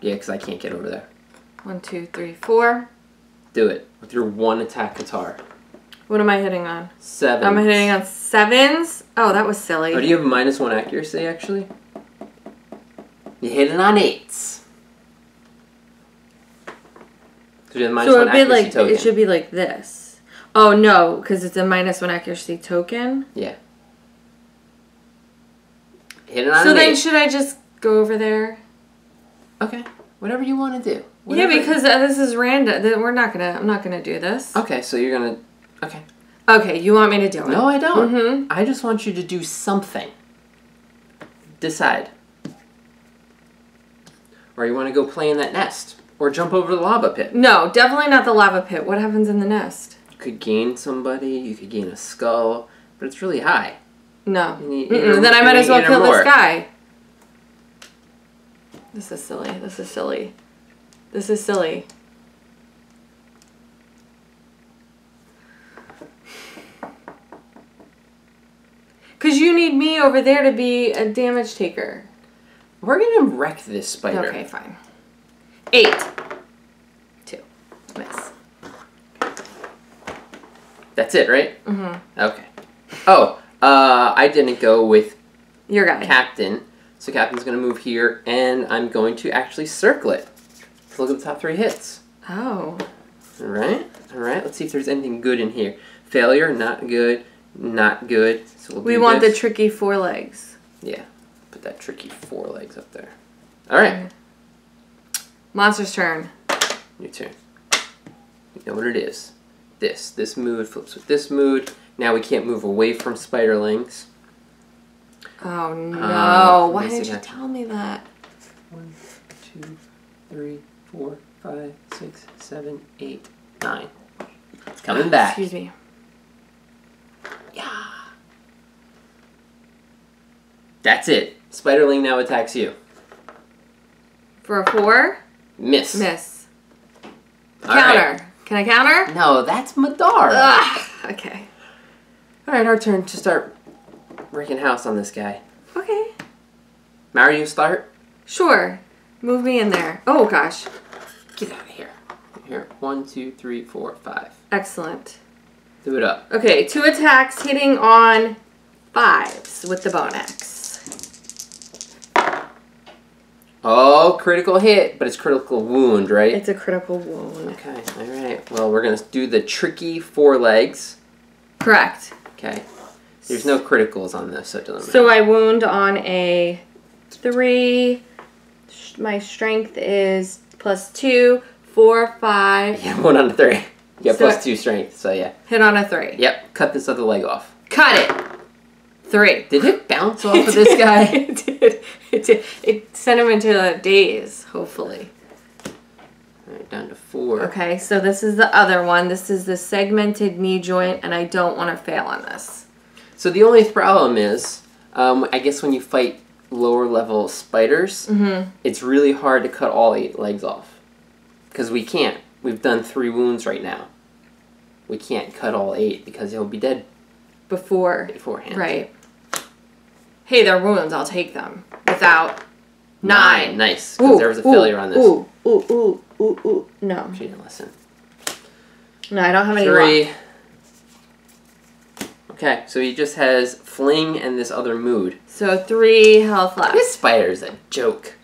Yeah, because I can't get over there. 1, 2, 3, 4. Do it with your 1 attack guitar. What am I hitting on? 7. I'm hitting on 7s. Oh, that was silly. Oh, do you have a -1 accuracy actually? You hit it on 8s. So it'd be like, it should be like this. Oh, no, because it's a -1 accuracy token. Yeah. Hit it on so then should I just go over there? Okay. Whatever you want to do. Whatever. Yeah, because this is random. We're not going to, I'm not going to do this. Okay, so you're going to, okay. Okay, you want me to do it? No, I don't. Mm-hmm. I just want you to do something. Decide. Or you want to go play in that nest. Or jump over the lava pit. No, definitely not the lava pit. What happens in the nest? You could gain somebody. You could gain a skull. But it's really high. No. Then I might as well kill this guy. This is silly. This is silly. This is silly. Because you need me over there to be a damage taker. We're going to wreck this spider. Okay, fine. 8. 2. Miss. That's it, right? Mm-hmm. Okay. Oh, I didn't go with your guy. Captain. So Captain's going to move here, and I'm going to actually circle it. Let's look at the top 3 hits. Oh. All right. All right. Let's see if there's anything good in here. Failure, not good, not good. So we'll do want this. The tricky 4 legs. Yeah. Put that tricky 4 legs up there. All right. Mm-hmm. Monster's turn. Your turn. You know what it is. This. This mood flips with this mood. Now we can't move away from spiderlings. Oh no. Why did you tell me that? 1, 2, 3, 4, 5, 6, 7, 8, 9. It's coming back. Excuse me. Yeah. That's it. Spiderling now attacks you. For a 4? Miss. Miss. Counter. Right. Can I counter? No, that's Madara. Ugh. Okay. All right, our turn to start wreaking house on this guy. Okay. Mario, you start? Sure. Move me in there. Oh, gosh. Get out of here. Here. 1, 2, 3, 4, 5. Excellent. Do it up. Okay, 2 attacks hitting on 5s with the bone axe. Oh, critical hit, but it's critical wound, right? It's a critical wound. Okay, all right. Well, we're going to do the tricky 4 legs. Correct. Okay. There's no criticals on this, so it doesn't matter. So I wound on a 3. My strength is +2, 4, 5. Yeah, one on a 3. Yeah, so +2 strength, so yeah. Hit on a 3. Yep, cut this other leg off. Cut it! 3. Did it bounce off of this guy? It did. It did. It sent him into a daze, hopefully. All right, down to 4. Okay, so this is the other one. This is the segmented knee joint, and I don't want to fail on this. So the only problem is, I guess when you fight lower level spiders, it's really hard to cut all 8 legs off. Because we can't. We've done 3 wounds right now. We can't cut all 8 because he'll be dead. Beforehand. Right. Hey, they're wounds. I'll take them. Without 9. Nice. Because there was a failure on this. No. She didn't listen. No, I don't have any. 3. Okay, so he just has fling and this other mood. So 3 health left. This spider's a joke.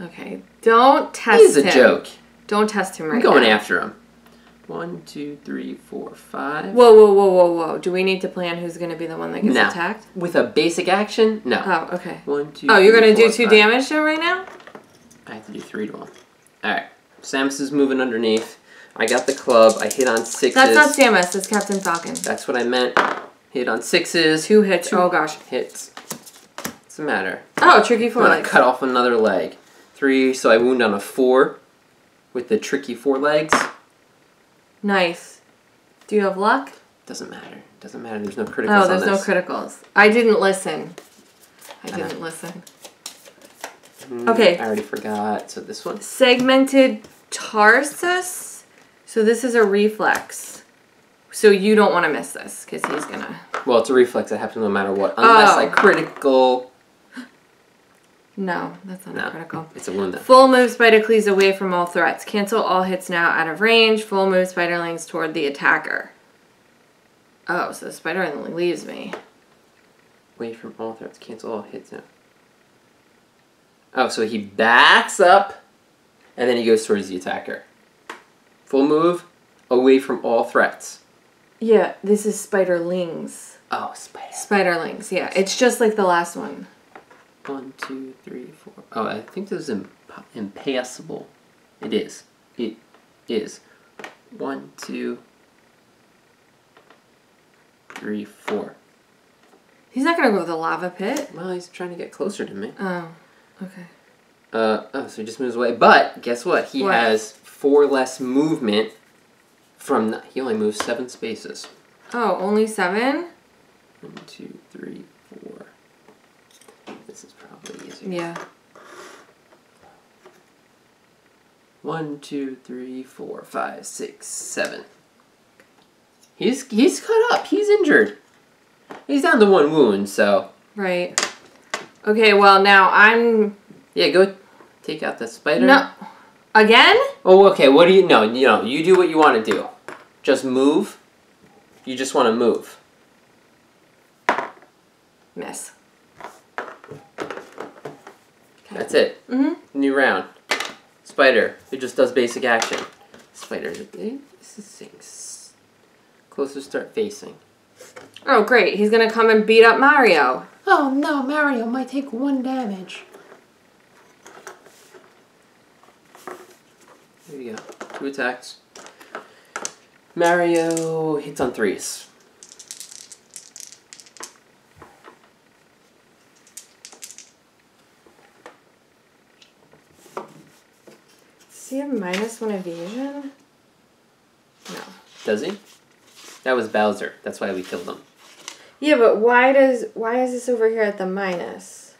Okay, don't test him. He's a joke. Don't test him right now. I'm going after him. 1, 2, 3, 4, 5. Whoa, whoa, whoa, whoa, whoa. Do we need to plan who's going to be the one that gets attacked? With a basic action? No. Oh, okay. 1, 2, oh, you're going to do 2 damage to him right now? I have to do 3 to him. All right. Samus is moving underneath. I got the club. I hit on 6s. That's not Samus. That's Captain Falcon. That's what I meant. Hit on 6s. 2 hits. Oh, gosh. Hits. What's the matter? Oh, tricky 4 legs. I'm going to cut off another leg. 3, so I wound on a 4. With the tricky 4 legs. Nice. Do you have luck? Doesn't matter. Doesn't matter. There's no criticals. Oh, there's no criticals. I didn't listen. I didn't listen. Okay. I already forgot. So this one. Segmented tarsus. So this is a reflex. So you don't want to miss this because he's gonna. Well, it's a reflex. It happens no matter what, unless I critical. No, that's not a critical. It's a wound though. Full move Spidicules away from all threats. Cancel all hits now out of range. Full move Spiderlings toward the attacker. Oh, so the Spiderling leaves me. Away from all threats. Cancel all hits now. Oh, so he backs up, and then he goes towards the attacker. Full move, away from all threats. Yeah, this is Spiderlings. Oh, Spiderlings, yeah. It's just like the last one. 1, 2, 3, 4. Oh, I think this is impassable. It is. It is. 1, 2, 3, 4. He's not going to go to the lava pit. Well, he's trying to get closer to me. Oh, okay. So he just moves away. But guess what? He has 4 less movement from... He only moves 7 spaces. Oh, only 7? 1, 2, 3, 4... This is probably easier. Yeah. 1, 2, 3, 4, 5, 6, 7. He's cut up. He's injured. He's down to 1 wound, so. Right. Okay, well, now I'm... Yeah, go take out the spider. No. Again? Oh, okay. What do you... No, no. You do what you want to do. Just move. You just want to move. Miss. That's it. New round. Spider. It just does basic action. Spider. This is 6. Closest start facing. Oh, great. He's going to come and beat up Mario. Oh, no. Mario might take 1 damage. Here we go. 2 attacks. Mario hits on 3s. Does he have -1 evasion? No. Does he? That was Bowser. That's why we killed him. Yeah, but why is this over here at the minus?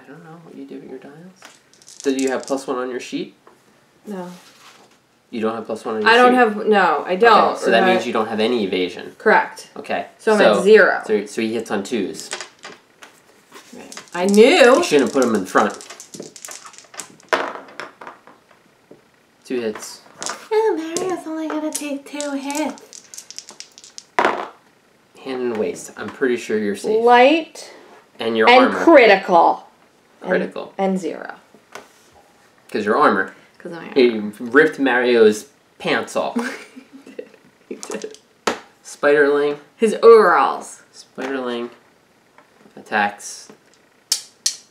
I don't know what you do with your dials. Do you have +1 on your sheet? No. You don't have +1 on your I don't have... No, I don't. Okay, so that means you don't have any evasion. Correct. Okay. So I'm at 0. So he hits on 2s. I knew! You shouldn't have put him in front. 2 hits. Oh, Mario's only gonna take 2 hits. Hand and waist. I'm pretty sure you're safe. Light. And your armor. And critical. Critical. And 0. Because your armor. He ripped Mario's pants off. He did. He did. Spiderling. His overalls. Spiderling attacks.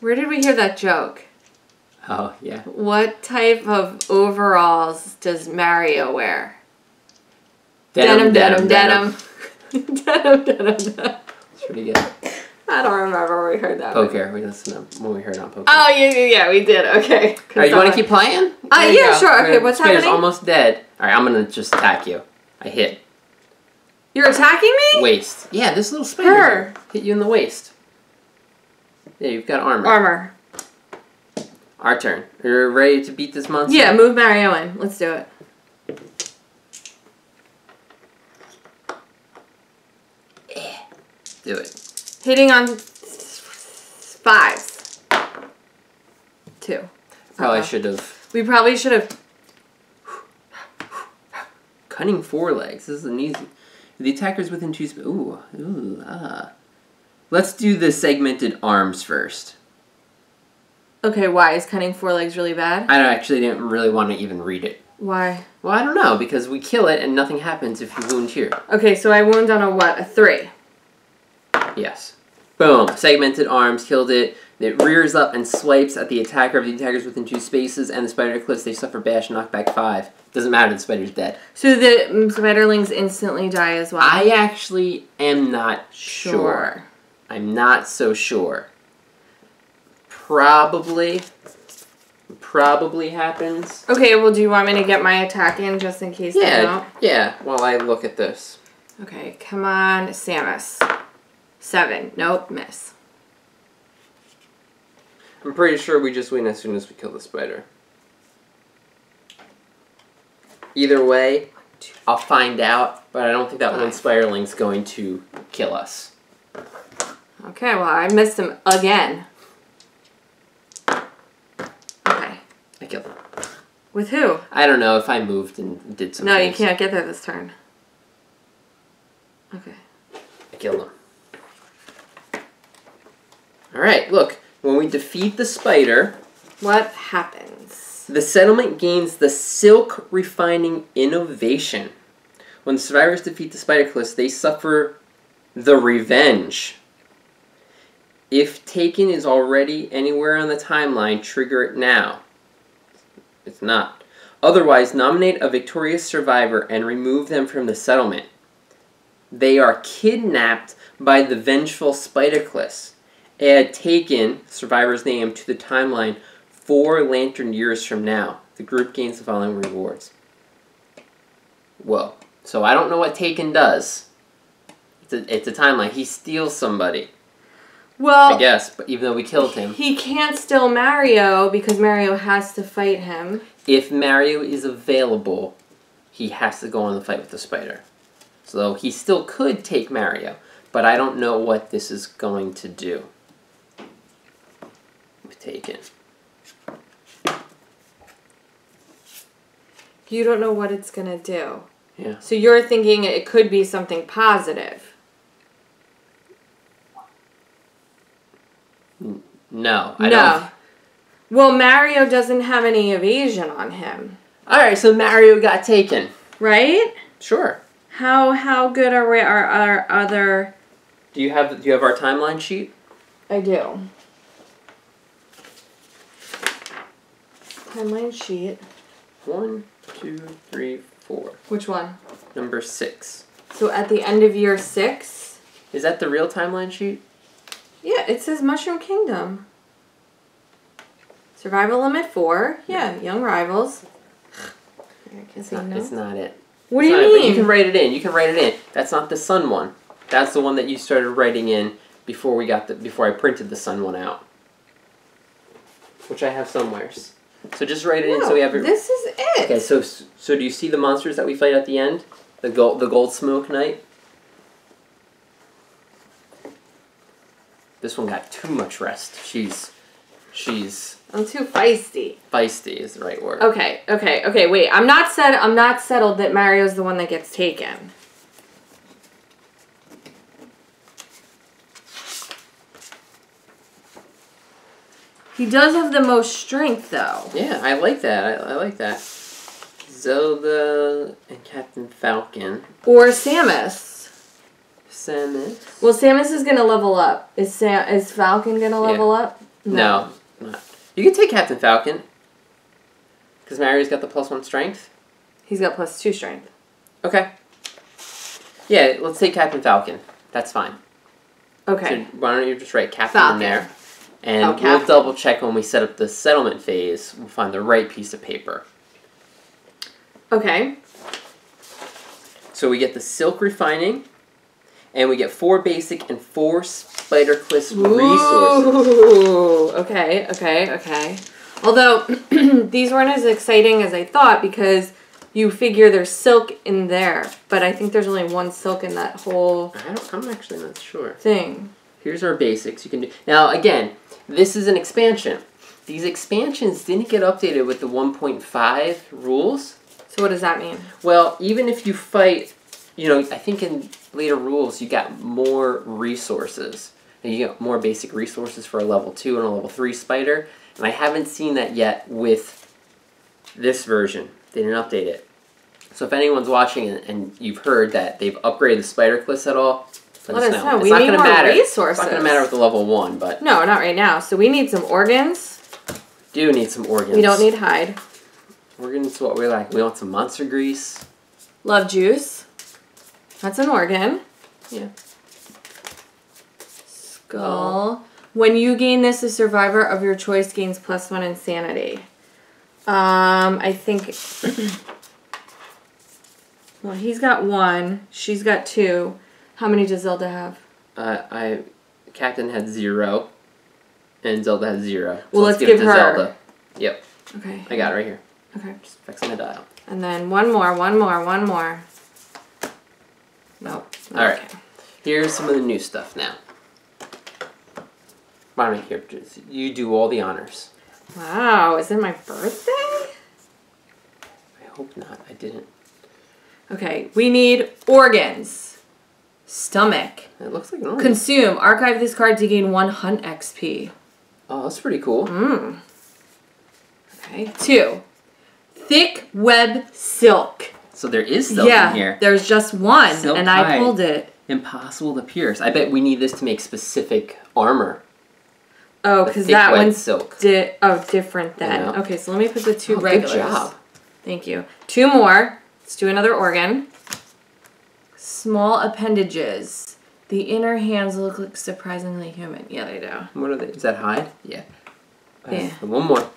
Where did we hear that joke? Oh, yeah. What type of overalls does Mario wear? Denim, denim, denim. Denim, denim, denim. That's pretty good. I don't remember where we heard that. Poker. We listened to when we heard on poker. Oh, yeah, we did. Okay. All right, you want to keep playing? Yeah, sure. Okay, what's happening? Spider's almost dead. All right, I'm going to just attack you. I hit. You're attacking me? Waist. Yeah, this little spider. Her. Hit you in the waist. Yeah, you've got armor. Armor. Our turn. Are you ready to beat this monster? Yeah, move Mario in. Let's do it. Yeah. Do it. Hitting on 5s. 2. Probably should have. We probably should have. Cunning forelegs. This is an easy. The attacker's within 2. Let's do the segmented arms first. Okay, why is cunning forelegs really bad? I actually didn't really want to even read it. Why? Well, I don't know because we kill it and nothing happens if you wound here. Okay, so I wound on a what? A 3. Yes. Boom. Segmented arms. Killed it. It rears up and swipes at the attacker of the attackers within 2 spaces, and the spider clips. They suffer bash knockback 5. Doesn't matter. The spider's dead. So the spiderlings instantly die as well? I actually am not sure. I'm not so sure. Probably happens. Okay, well, do you want me to get my attack in just in case they don't? Yeah, while I look at this. Okay, come on, Samus. 7. Nope, miss. I'm pretty sure we just win as soon as we kill the spider. Either way, I'll find out, but I don't think that one spiderling's going to kill us. Okay, well, I missed him again. Okay. I killed him. With who? I don't know if I moved and did something. No, you can't get there this turn. Okay. I killed him. Alright, look. When we defeat the spider... What happens? The settlement gains the Silk Refining Innovation. When survivors defeat the Spidicules, they suffer the Revenge. If Taken is already anywhere on the timeline, trigger it now. It's not. Otherwise, nominate a victorious survivor and remove them from the settlement. They are kidnapped by the vengeful Spidicules. Add Taken, survivor's name, to the timeline 4 lantern years from now. The group gains the following rewards. Whoa. So I don't know what Taken does. It's a timeline. He steals somebody. Well, I guess, but even though we killed him. He can't steal Mario because Mario has to fight him. If Mario is available, he has to go on the fight with the spider. So he still could take Mario, but I don't know what this is going to do. Taken. You don't know what it's gonna do. Yeah. So you're thinking it could be something positive. No, I don't. Well, Mario doesn't have any evasion on him. All right, so Mario got taken. Right? Sure. How good are our other? Do you have our timeline sheet? I do. Timeline sheet. 1, 2, 3, 4. Which one? Number 6. So at the end of year 6? Is that the real timeline sheet? Yeah, it says Mushroom Kingdom. Survival limit 4. Yeah, young rivals. I can't see no. It's not it. What do you mean? But you can write it in. You can write it in. That's not the sun one. That's the one that you started writing in before I printed the sun one out, which I have somewheres. So just write it in so we have... This is it! Okay, so do you see the monsters that we fight at the end? The gold smoke knight? This one got too much rest. She's... I'm too feisty. Feisty is the right word. Okay, wait. I'm not settled that Mario's the one that gets taken. He does have the most strength, though. Yeah, I like that. I like that. Zelda and Captain Falcon. Or Samus. Samus. Well, Samus is gonna level up. Is Falcon gonna level up? No, not. You can take Captain Falcon. Because Mario's got the +1 strength. He's got +2 strength. Okay. Yeah, let's take Captain Falcon. That's fine. Okay. So why don't you just write Captain Falcon in there? And we'll double check when we set up the settlement phase. We'll find the right piece of paper. Okay. So we get the silk refining, and we get 4 basic and 4 Spidicules resources. Ooh. Okay. Although these weren't as exciting as I thought because you figure there's silk in there, but I think there's only one silk in that whole. I'm actually not sure. Thing. Here's our basics. You can do now again. This is an expansion. These expansions didn't get updated with the 1.5 rules. So what does that mean? Well, even if you fight, I think in later rules you got more resources. And you got more basic resources for a level 2 and a level 3 spider. And I haven't seen that yet with this version. They didn't update it. So if anyone's watching and you've heard that they've upgraded the Spidicules at all, let us know. It's not going to matter. Resources. It's not going to matter with the level 1, but... No, not right now. So we need some organs. Do need some organs. We don't need hide. Organs is what we like. We want some monster grease. Love juice. That's an organ. Yeah. Skull. When you gain this, a survivor of your choice gains +1 insanity. I think... Well, he's got 1. She's got 2. How many does Zelda have? Captain had 0, and Zelda has 0. So well, let's give it to her. Zelda. Yep. Okay. I got it right here. Okay. Just fixing the dial. And then one more. Nope. All right. Okay. Here's some of the new stuff now. My characters. You do all the honors. Wow. Is it my birthday? I hope not. I didn't. Okay. We need organs. Stomach. It looks like an organ. Consume. Archive this card to gain 1 hunt XP. Oh, that's pretty cool. Okay. 2. Thick web silk. So there is silk in here. There's just 1, silk and I pulled it. Impossible to pierce. I bet we need this to make specific armor. Oh, because that one's silk. Different then. Yeah. Okay, so let me put the 2 regulars. Good job. Thank you. 2 more. Let's do another organ. Small appendages. The inner hands look surprisingly human. Yeah, they do. What are they? Is that hide? Yeah. Yeah. One more.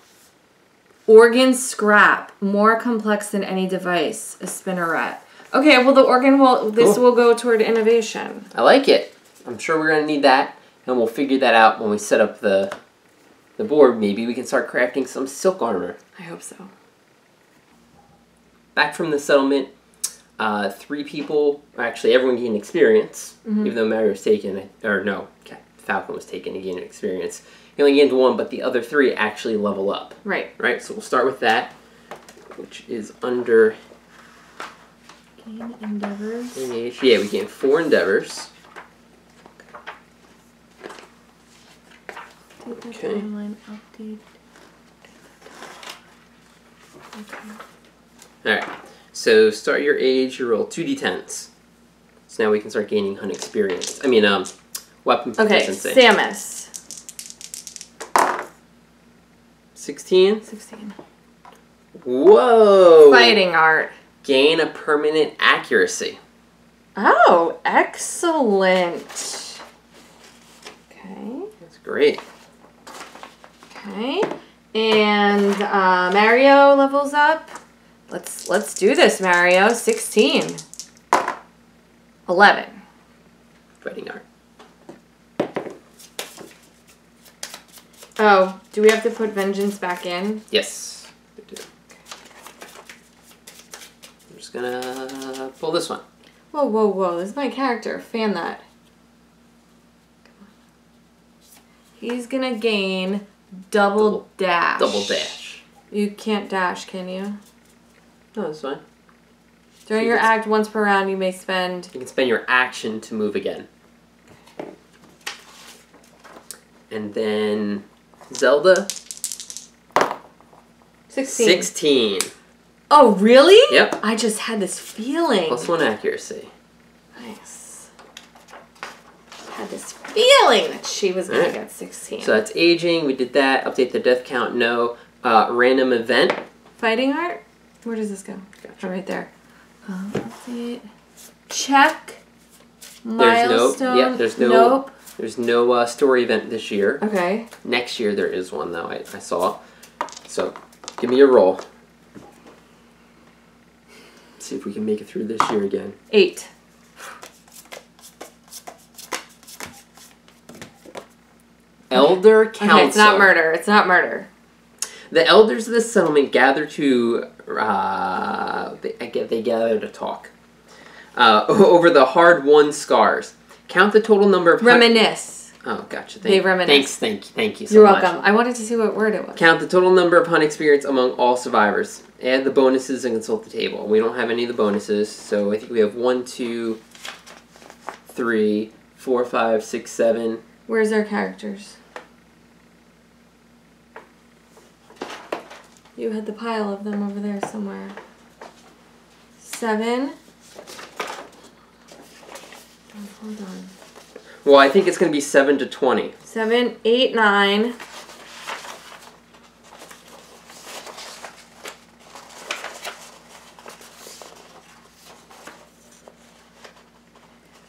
Organ scrap. More complex than any device. A spinneret. Okay, well the organ will go toward innovation. I like it. I'm sure we're gonna need that, and we'll figure that out when we set up the board. Maybe we can start crafting some silk armor. I hope so. Back from the settlement. 3 people, actually everyone gained experience, even though Mario was taken, or no, Falcon was taken and gained experience. He only gained 1, but the other 3 actually level up. Right. Right, so we'll start with that, which is under... Gain endeavors? Yeah, we gained 4 endeavors. Okay. Alright. So start your age, you roll 2d10s. So now we can start gaining hunt experience. I mean, weapon proficiency. Okay, Samus. 16? 16. Whoa! Fighting art. Gain a permanent accuracy. Oh, excellent. Okay. That's great. Okay. And Mario levels up. Let's do this, Mario. 16. 11. Fighting art. Oh, do we have to put Vengeance back in? Yes, we do. I'm just gonna pull this one. Whoa, whoa, whoa. This is my character. Fan that. Come on. He's gonna gain double dash. Double dash. You can't dash, can you? No, that's fine. During your act, once per round, you may spend... You can spend your action to move again. And then... Zelda? 16. 16. Oh, really? Yep. I just had this feeling. Plus one accuracy. Nice. I had this feeling that she was going to get 16. So that's aging. We did that. Update the death count. No. Random event. Fighting art? Where does this go? Gotcha. Oh, right there. Check. Milestone. There's no, nope. There's no story event this year. Okay. Next year there is one, though, I saw. So give me a roll. See if we can make it through this year again. 8. Elder Council. Okay, it's not murder. It's not murder. The elders of the settlement gather to... they gather to talk. Over the hard-won scars. Count the total number of... Reminisce. Oh, gotcha. They reminisce. Thank you so much. You're welcome. I wanted to see what word it was. Count the total number of hunt experience among all survivors. Add the bonuses and consult the table. We don't have any of the bonuses, so I think we have 1, 2, 3, 4, 5, 6, 7. Where's our characters? You had the pile of them over there somewhere. 7. Hold on. Well, I think it's going to be 7 to 20. 7, 8, 9.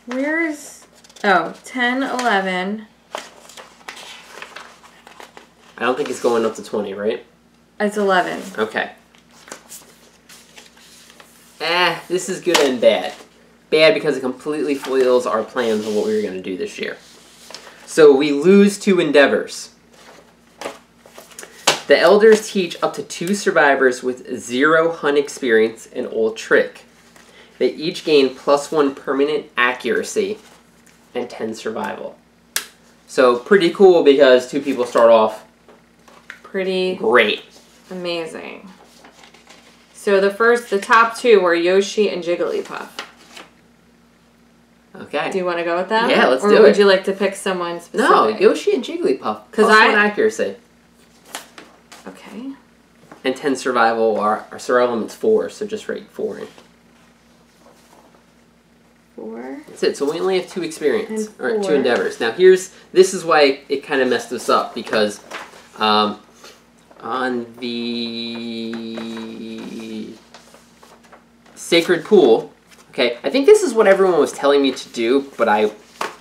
Where's... Oh, 10, 11. I don't think it's going up to 20, right? It's 11. Okay. Ah, this is good and bad. Bad because it completely foils our plans on what we were going to do this year. So we lose 2 endeavors. The elders teach up to 2 survivors with 0 hunt experience an old trick. They each gain +1 permanent accuracy and 10 survival. So pretty cool because 2 people start off pretty great. Amazing. So the top 2 were Yoshi and Jigglypuff. Okay. Do you want to go with that? Yeah, let's do it. Or would you like to pick someone specific? No, Yoshi and Jigglypuff. Because I have accuracy. Okay. And 10 survival. Our survival limit's 4, so just rate 4 in. 4. That's it. So we only have 2 experience, or 2 endeavors. Now this is why it kind of messed us up because, on the Sacred Pool, okay, I think this is what everyone was telling me to do, but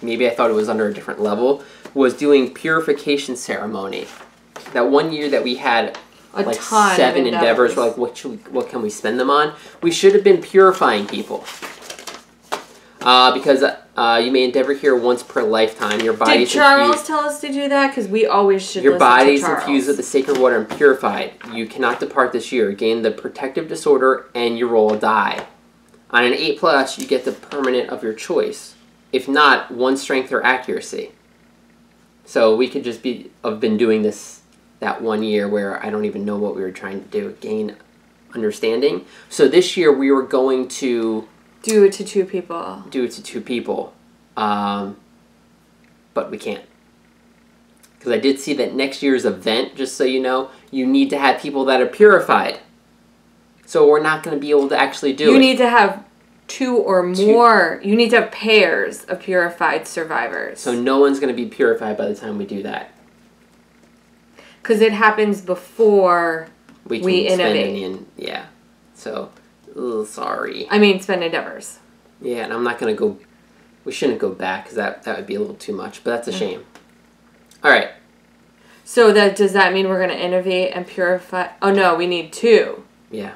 maybe I thought it was under a different level, was doing Purification Ceremony. That one year that we had like 7 endeavors, we're like, what can we spend them on? We should have been purifying people. Because you may endeavor here once per lifetime. Your body's Did Charles tell us to do that? Because we always should Your body's infused with the sacred water and purified. You cannot depart this year. Gain the protective disorder and you roll a die. On an 8+, you get the permanent of your choice. If not, 1 strength or accuracy. So we could just have been doing this that one year where I don't even know what we were trying to do. Gain understanding. So this year we were going to... Do it to 2 people. Do it to 2 people. But we can't. Because I did see that next year's event, just so you know, you need to have people that are purified. So we're not going to be able to actually do it. You need to have 2 or more. You need to have pairs of purified survivors. So no one's going to be purified by the time we do that. Because it happens before we innovate. Yeah. So... Oh, sorry. I mean, spend endeavors. Yeah, and I'm not going to go... We shouldn't go back, because that would be a little too much, but that's a shame. All right. So does that mean we're going to innovate and purify... Oh, no, we need 2. Yeah.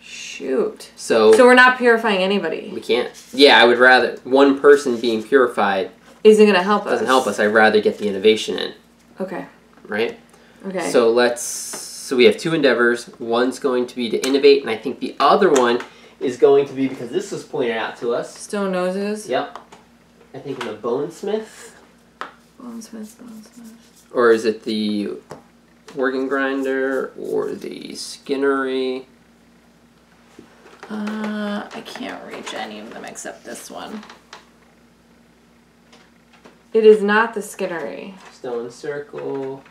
Shoot. So we're not purifying anybody. We can't. Yeah, I would rather... One person being purified... Isn't going to help us. Doesn't help us. I'd rather get the innovation in. Okay. right? Okay. So let's, so we have two endeavors. One's going to be to innovate, and I think the other one is going to be, because this was pointed out to us. Stone noses? Yep. I think in the Bonesmith. Bonesmith. Or is it the organ grinder or the skinnery? I can't reach any of them except this one. It is not the skinnery. Stone circle.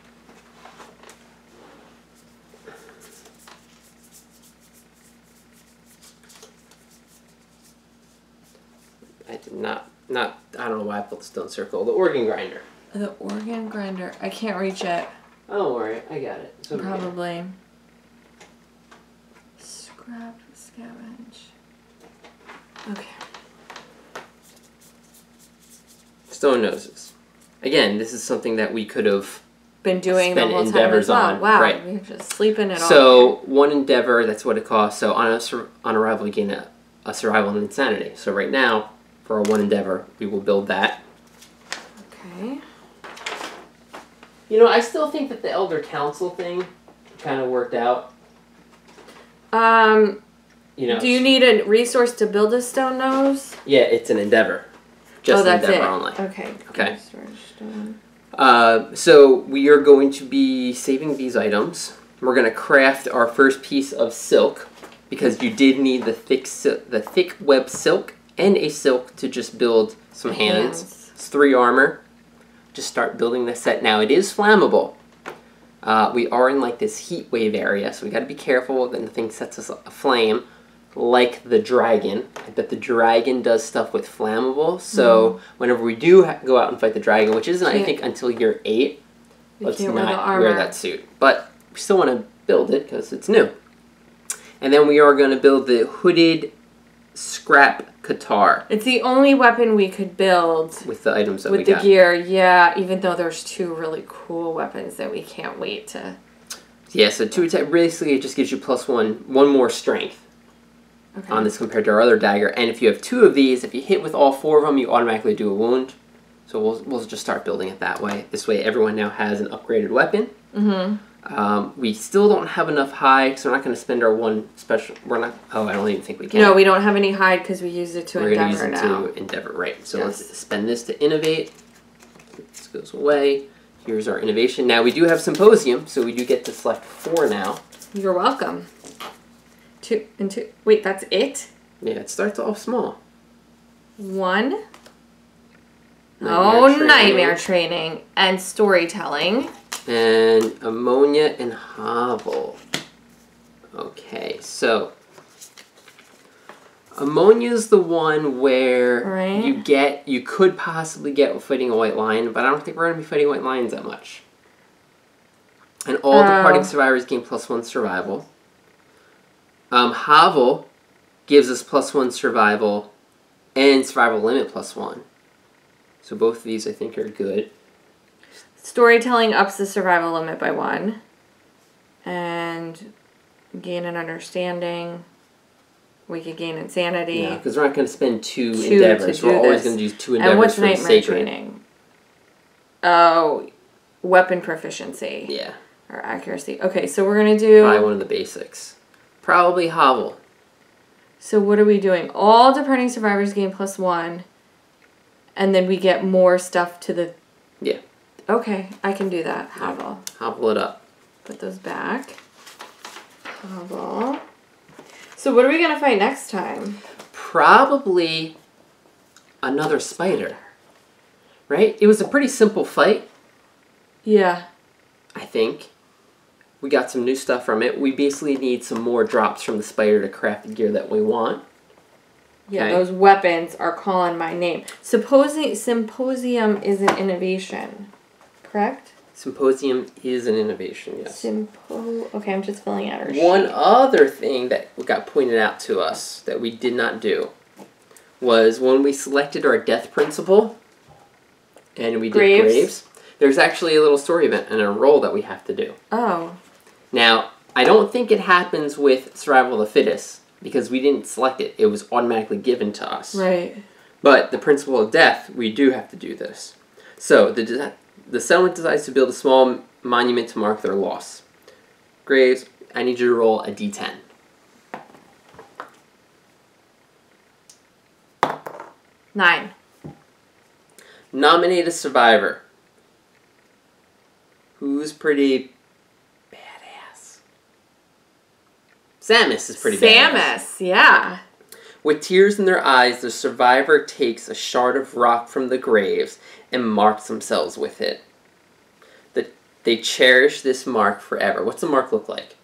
I did not, I don't know why I put the stone circle. The organ grinder. The organ grinder. I can't reach it. Don't worry, I got it. It's over probably. Here. Scrap, scavenge. Okay. Stone noses. Again, this is something that we could have been doing spent the whole endeavors time as well. On. Wow, right. We're just sleeping it all. So one endeavor, that's what it costs. So on arrival, we gain a survival and insanity. So right now, for our one endeavor, we will build that. Okay. You know, I still think that the Elder Council thing kind of worked out. You know. Do you need a resource to build a stone nose? Yeah, it's an endeavor. Just oh, that's endeavor it. Only. Okay. Okay. So we are going to be saving these items. We're going to craft our first piece of silk because you did need the thick web silk and a silk to just build some hands. It's 3 armor. Just start building this set now. It is flammable. We are in like this heat wave area, so we got to be careful that nothing sets us aflame. Like the dragon. I bet the dragon does stuff with flammable, so whenever we do go out and fight the dragon, which isn't, I think, until year 8, let's not wear that suit. But we still want to build it because it's new. And then we are going to build the hooded scrap guitar. It's the only weapon we could build. With the items that we got. With the gear, yeah, even though there's 2 really cool weapons that we can't wait to... Yeah, so 2 attack, basically it just gives you +1 more strength. Okay. On this compared to our other dagger, and if you have 2 of these, if you hit with all 4 of them, you automatically do a wound. So we'll just start building it that way. This way, everyone now has an upgraded weapon. We still don't have enough hide, because we're not going to spend our one special. We're not. Oh, I don't even think we can. No, we don't have any hide because we used it to endeavor now. We're going to use it to endeavor, right? So let's spend this to innovate. This goes away. Here's our innovation. Now we do have symposium, so we do get to select 4 now. You're welcome. 2 and 2. Wait, that's it? Yeah, it starts off small. 1. Nightmare training and storytelling. And ammonia and hovel. Okay, so ammonia is the one where you could possibly get fighting a white lion, but I don't think we're going to be fighting white lions that much. And all departing survivors gain +1 survival. Hovel gives us +1 survival and survival limit +1. So both of these I think are good. Storytelling ups the survival limit by 1. And gain an understanding. We could gain insanity. Yeah, because we're not going to spend 2 endeavors. We're always going to do 2 endeavors. And what's nightmare training? Oh, weapon proficiency. Yeah. Or accuracy. Okay, so we're going to do... Probably one of the basics. Probably hovel. So what are we doing? All departing survivors gain +1, and then we get more stuff to the... Yeah. Okay, I can do that. Hovel. Hovel it up. Put those back. Hovel. So what are we going to fight next time? Probably another spider. Right? It was a pretty simple fight. Yeah. I think. We got some new stuff from it. We basically need some more drops from the spider to craft the gear that we want. Yeah, okay. Those weapons are calling my name. Symposium is an innovation, correct? Symposium is an innovation, yes. Okay, I'm just filling out our sheet. One other thing that got pointed out to us that we did not do was when we selected our death principle and we did graves, there's actually a little story event and a roll that we have to do. Oh. Now, I don't think it happens with Survival of the Fittest, because we didn't select it. It was automatically given to us. Right. But the principle of death, we do have to do this. So, the settlement decides to build a small monument to mark their loss. Graves, I need you to roll a d10. Nine. Nominate a survivor. Who's pretty badass? Samus is pretty badass. Samus, yeah. With tears in their eyes, the survivor takes a shard of rock from the graves and marks themselves with it. They cherish this mark forever. What's the mark look like?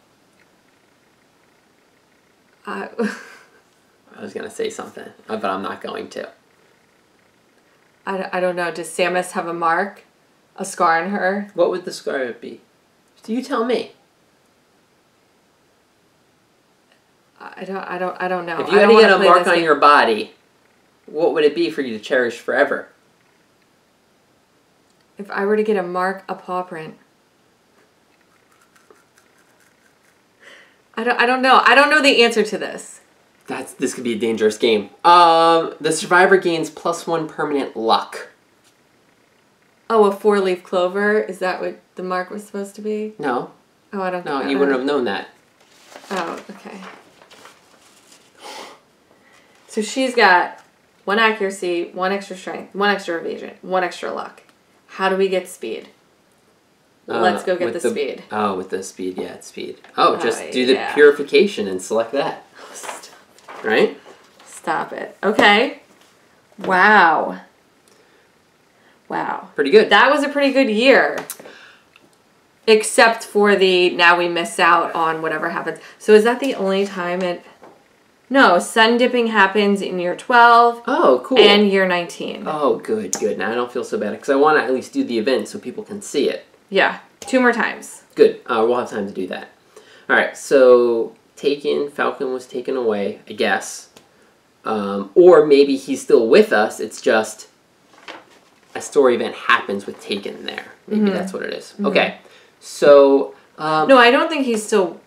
I was going to say something, but I'm not going to. I don't know. Does Samus have a mark? A scar on her? What would the scar be? You tell me. I don't know. If you had to get a mark on your body, what would it be for you to cherish forever? If I were to get a mark, a paw print. I don't know. I don't know the answer to this. This could be a dangerous game. The survivor gains +1 permanent luck. Oh, a 4-leaf clover? Is that what the mark was supposed to be? No. Oh, I don't know. No, you wouldn't have known that. Oh, okay. So she's got 1 accuracy, 1 extra strength, 1 extra evasion, 1 extra luck. How do we get speed? Let's go get the speed. Oh, with the speed, yeah, it's speed. Oh, just do the purification and select that. Oh, stop. Right? Stop it. Okay. Wow. Wow. Pretty good. That was a pretty good year. Except for the now we miss out on whatever happens. So is that the only time it... No, sun dipping happens in year 12. Oh, cool. And year 19. Oh, good, good. Now I don't feel so bad because I want to at least do the event so people can see it. Yeah, 2 more times. Good. We'll have time to do that. All right, so taken, Falcon was taken away, I guess. Or maybe he's still with us. It's just a story event happens with taken there. Maybe that's what it is. Mm-hmm. Okay, so... no, I don't think he's still...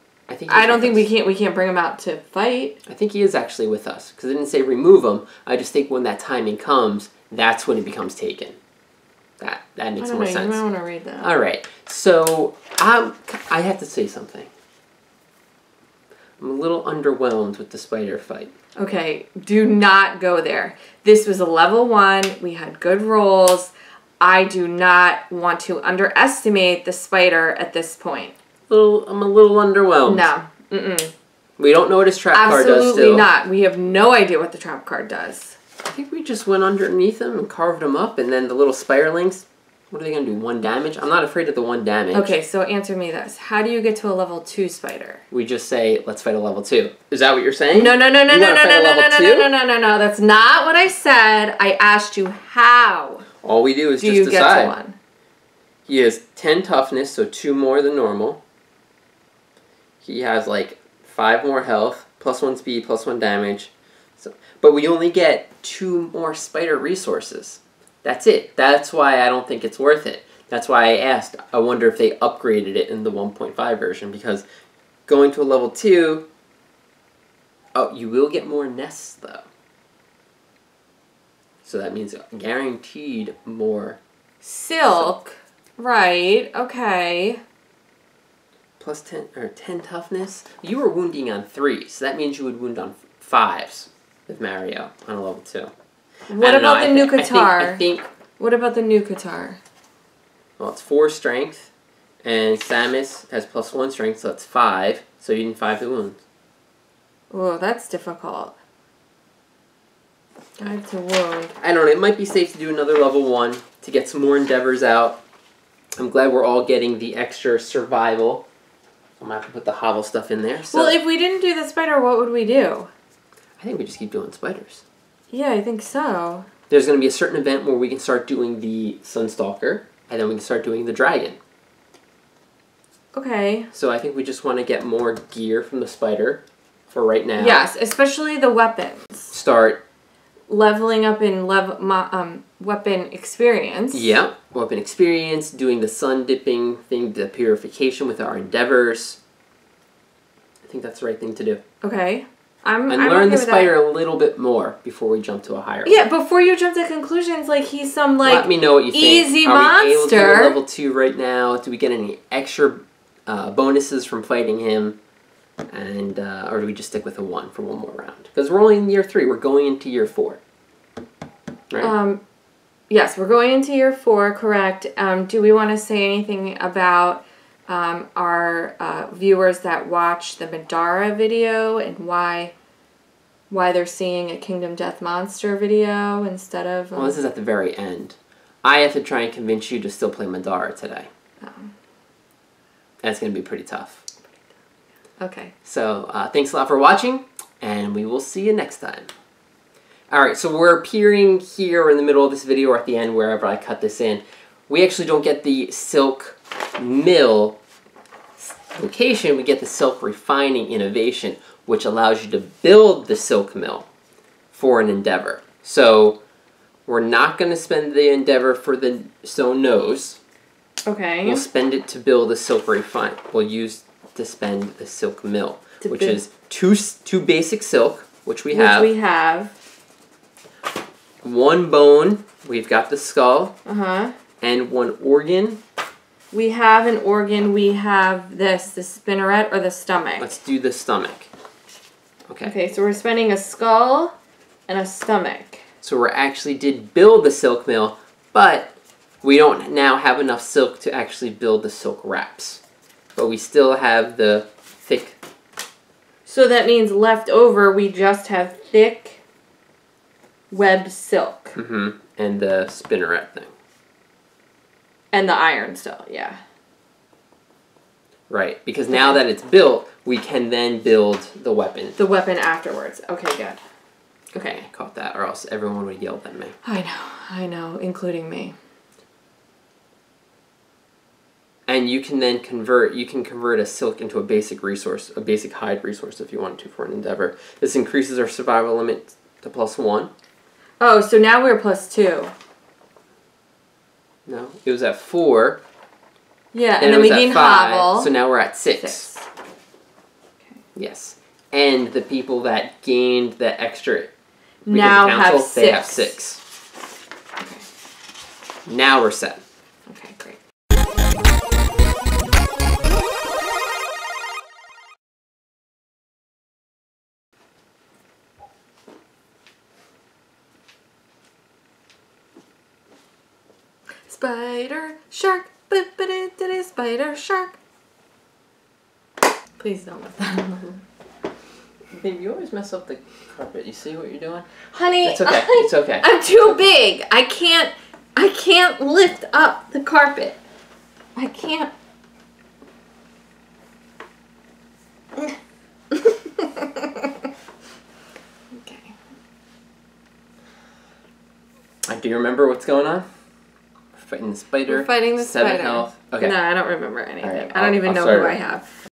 I don't think we can't bring him out to fight. I think he is actually with us because I didn't say remove him. I just think when that timing comes, that's when he becomes taken. That makes more sense. I don't want to read that. All right, so I have to say something. I'm a little underwhelmed with the spider fight. Okay, do not go there. This was a level 1. We had good rolls. I do not want to underestimate the spider at this point. I'm a little underwhelmed. No. Mm-mm. We don't know what his trap card does still. Absolutely not. We have no idea what the trap card does. I think we just went underneath him and carved him up, and then the little spirelings, what are they going to do, 1 damage? I'm not afraid of the 1 damage. Okay, so answer me this. How do you get to a level 2 spider? We just say, let's fight a level 2. Is that what you're saying? No, that's not what I said. I asked you how. All we do is just decide. Get to 1? He has 10 toughness, so 2 more than normal. He has like 5 more health, +1 speed, +1 damage. So, but we only get 2 more spider resources. That's it. That's why I don't think it's worth it. That's why I asked, I wonder if they upgraded it in the 1.5 version, because going to a level 2, oh, you will get more nests though. So that means guaranteed more silk. Right, okay. +10 toughness. You were wounding on 3, so that means you would wound on 5s with Mario on a level 2. What about the new guitar? What about the new guitar? Well, it's 4 strength, and Samus has +1 strength, so it's 5. So you need 5 to wound. Oh, that's difficult. 5 to wound. I don't know. It might be safe to do another level 1 to get some more endeavors out. I'm glad we're all getting the extra survival. I'm gonna have to put the hobble stuff in there. So. Well, if we didn't do the spider, what would we do? I think we just keep doing spiders. Yeah, I think so. There's going to be a certain event where we can start doing the Sunstalker, and then we can start doing the dragon. Okay. So I think we just want to get more gear from the spider for right now. Yes, especially the weapons. Start leveling up in weapon experience. Yep, weapon experience, doing the sun dipping thing, the purification with our endeavors. I think that's the right thing to do. Okay. And learn the spider a little bit more before we jump to a higher level. Yeah, before you jump to conclusions, like he's some like let me know what you easy think. Are we monster. Able to level 2 right now? Do we get any extra bonuses from fighting him? And or do we just stick with a 1 for one more round? Because we're only in year 3. We're going into year 4. Right? Yes, we're going into year 4, correct. Do we want to say anything about our viewers that watch the Madara video and why they're seeing a Kingdom Death Monster video instead of... Well, this is at the very end. I have to try and convince you to still play Madara today. That's going to be pretty tough. Okay. So, thanks a lot for watching, and we will see you next time. Alright, so we're appearing here in the middle of this video or at the end, wherever I cut this in. We actually don't get the silk mill location, we get the silk refining innovation, which allows you to build the silk mill for an endeavor. So we're not going to spend the endeavor for the stone nose. Okay. We'll spend it to build the silk refine. We'll use to spend the silk mill, which is two basic silk, which we have. Which we have. One bone. We've got the skull. Uh-huh. And one organ. We have an organ. We have this, the spinneret or the stomach. Let's do the stomach. Okay. Okay, so we're spending a skull and a stomach. So we actually did build the silk mill, but we don't now have enough silk to actually build the silk wraps. But we still have the thick. So that means left over, we just have thick web silk. Mm-hmm. And the spinneret thing. And the iron still, yeah. Right, because now that it's built, we can then build the weapon. The weapon afterwards. Okay, good. Okay. I caught that, or else everyone would have yelled at me. I know, including me. And you can then convert, you can convert a silk into a basic resource, a basic hide resource if you want to for an endeavor. This increases our survival limit to +1. Oh, so now we're +2. No, it was at 4. Yeah, and then we gained hobble. So now we're at 6. Okay. Yes. And the people that gained the extra now council, have 6. They have 6. Okay. Now we're set. Okay, great. Spider shark, spider shark. Please don't let that on. Babe, you always mess up the carpet. You see what you're doing? Honey, it's okay. It's okay. I'm too big. I can't lift up the carpet. I can't. Okay. Do you remember what's going on? Fighting the spider. We're fighting the spider. Health. Okay. No, I don't remember anything. Right. I don't even know who I have.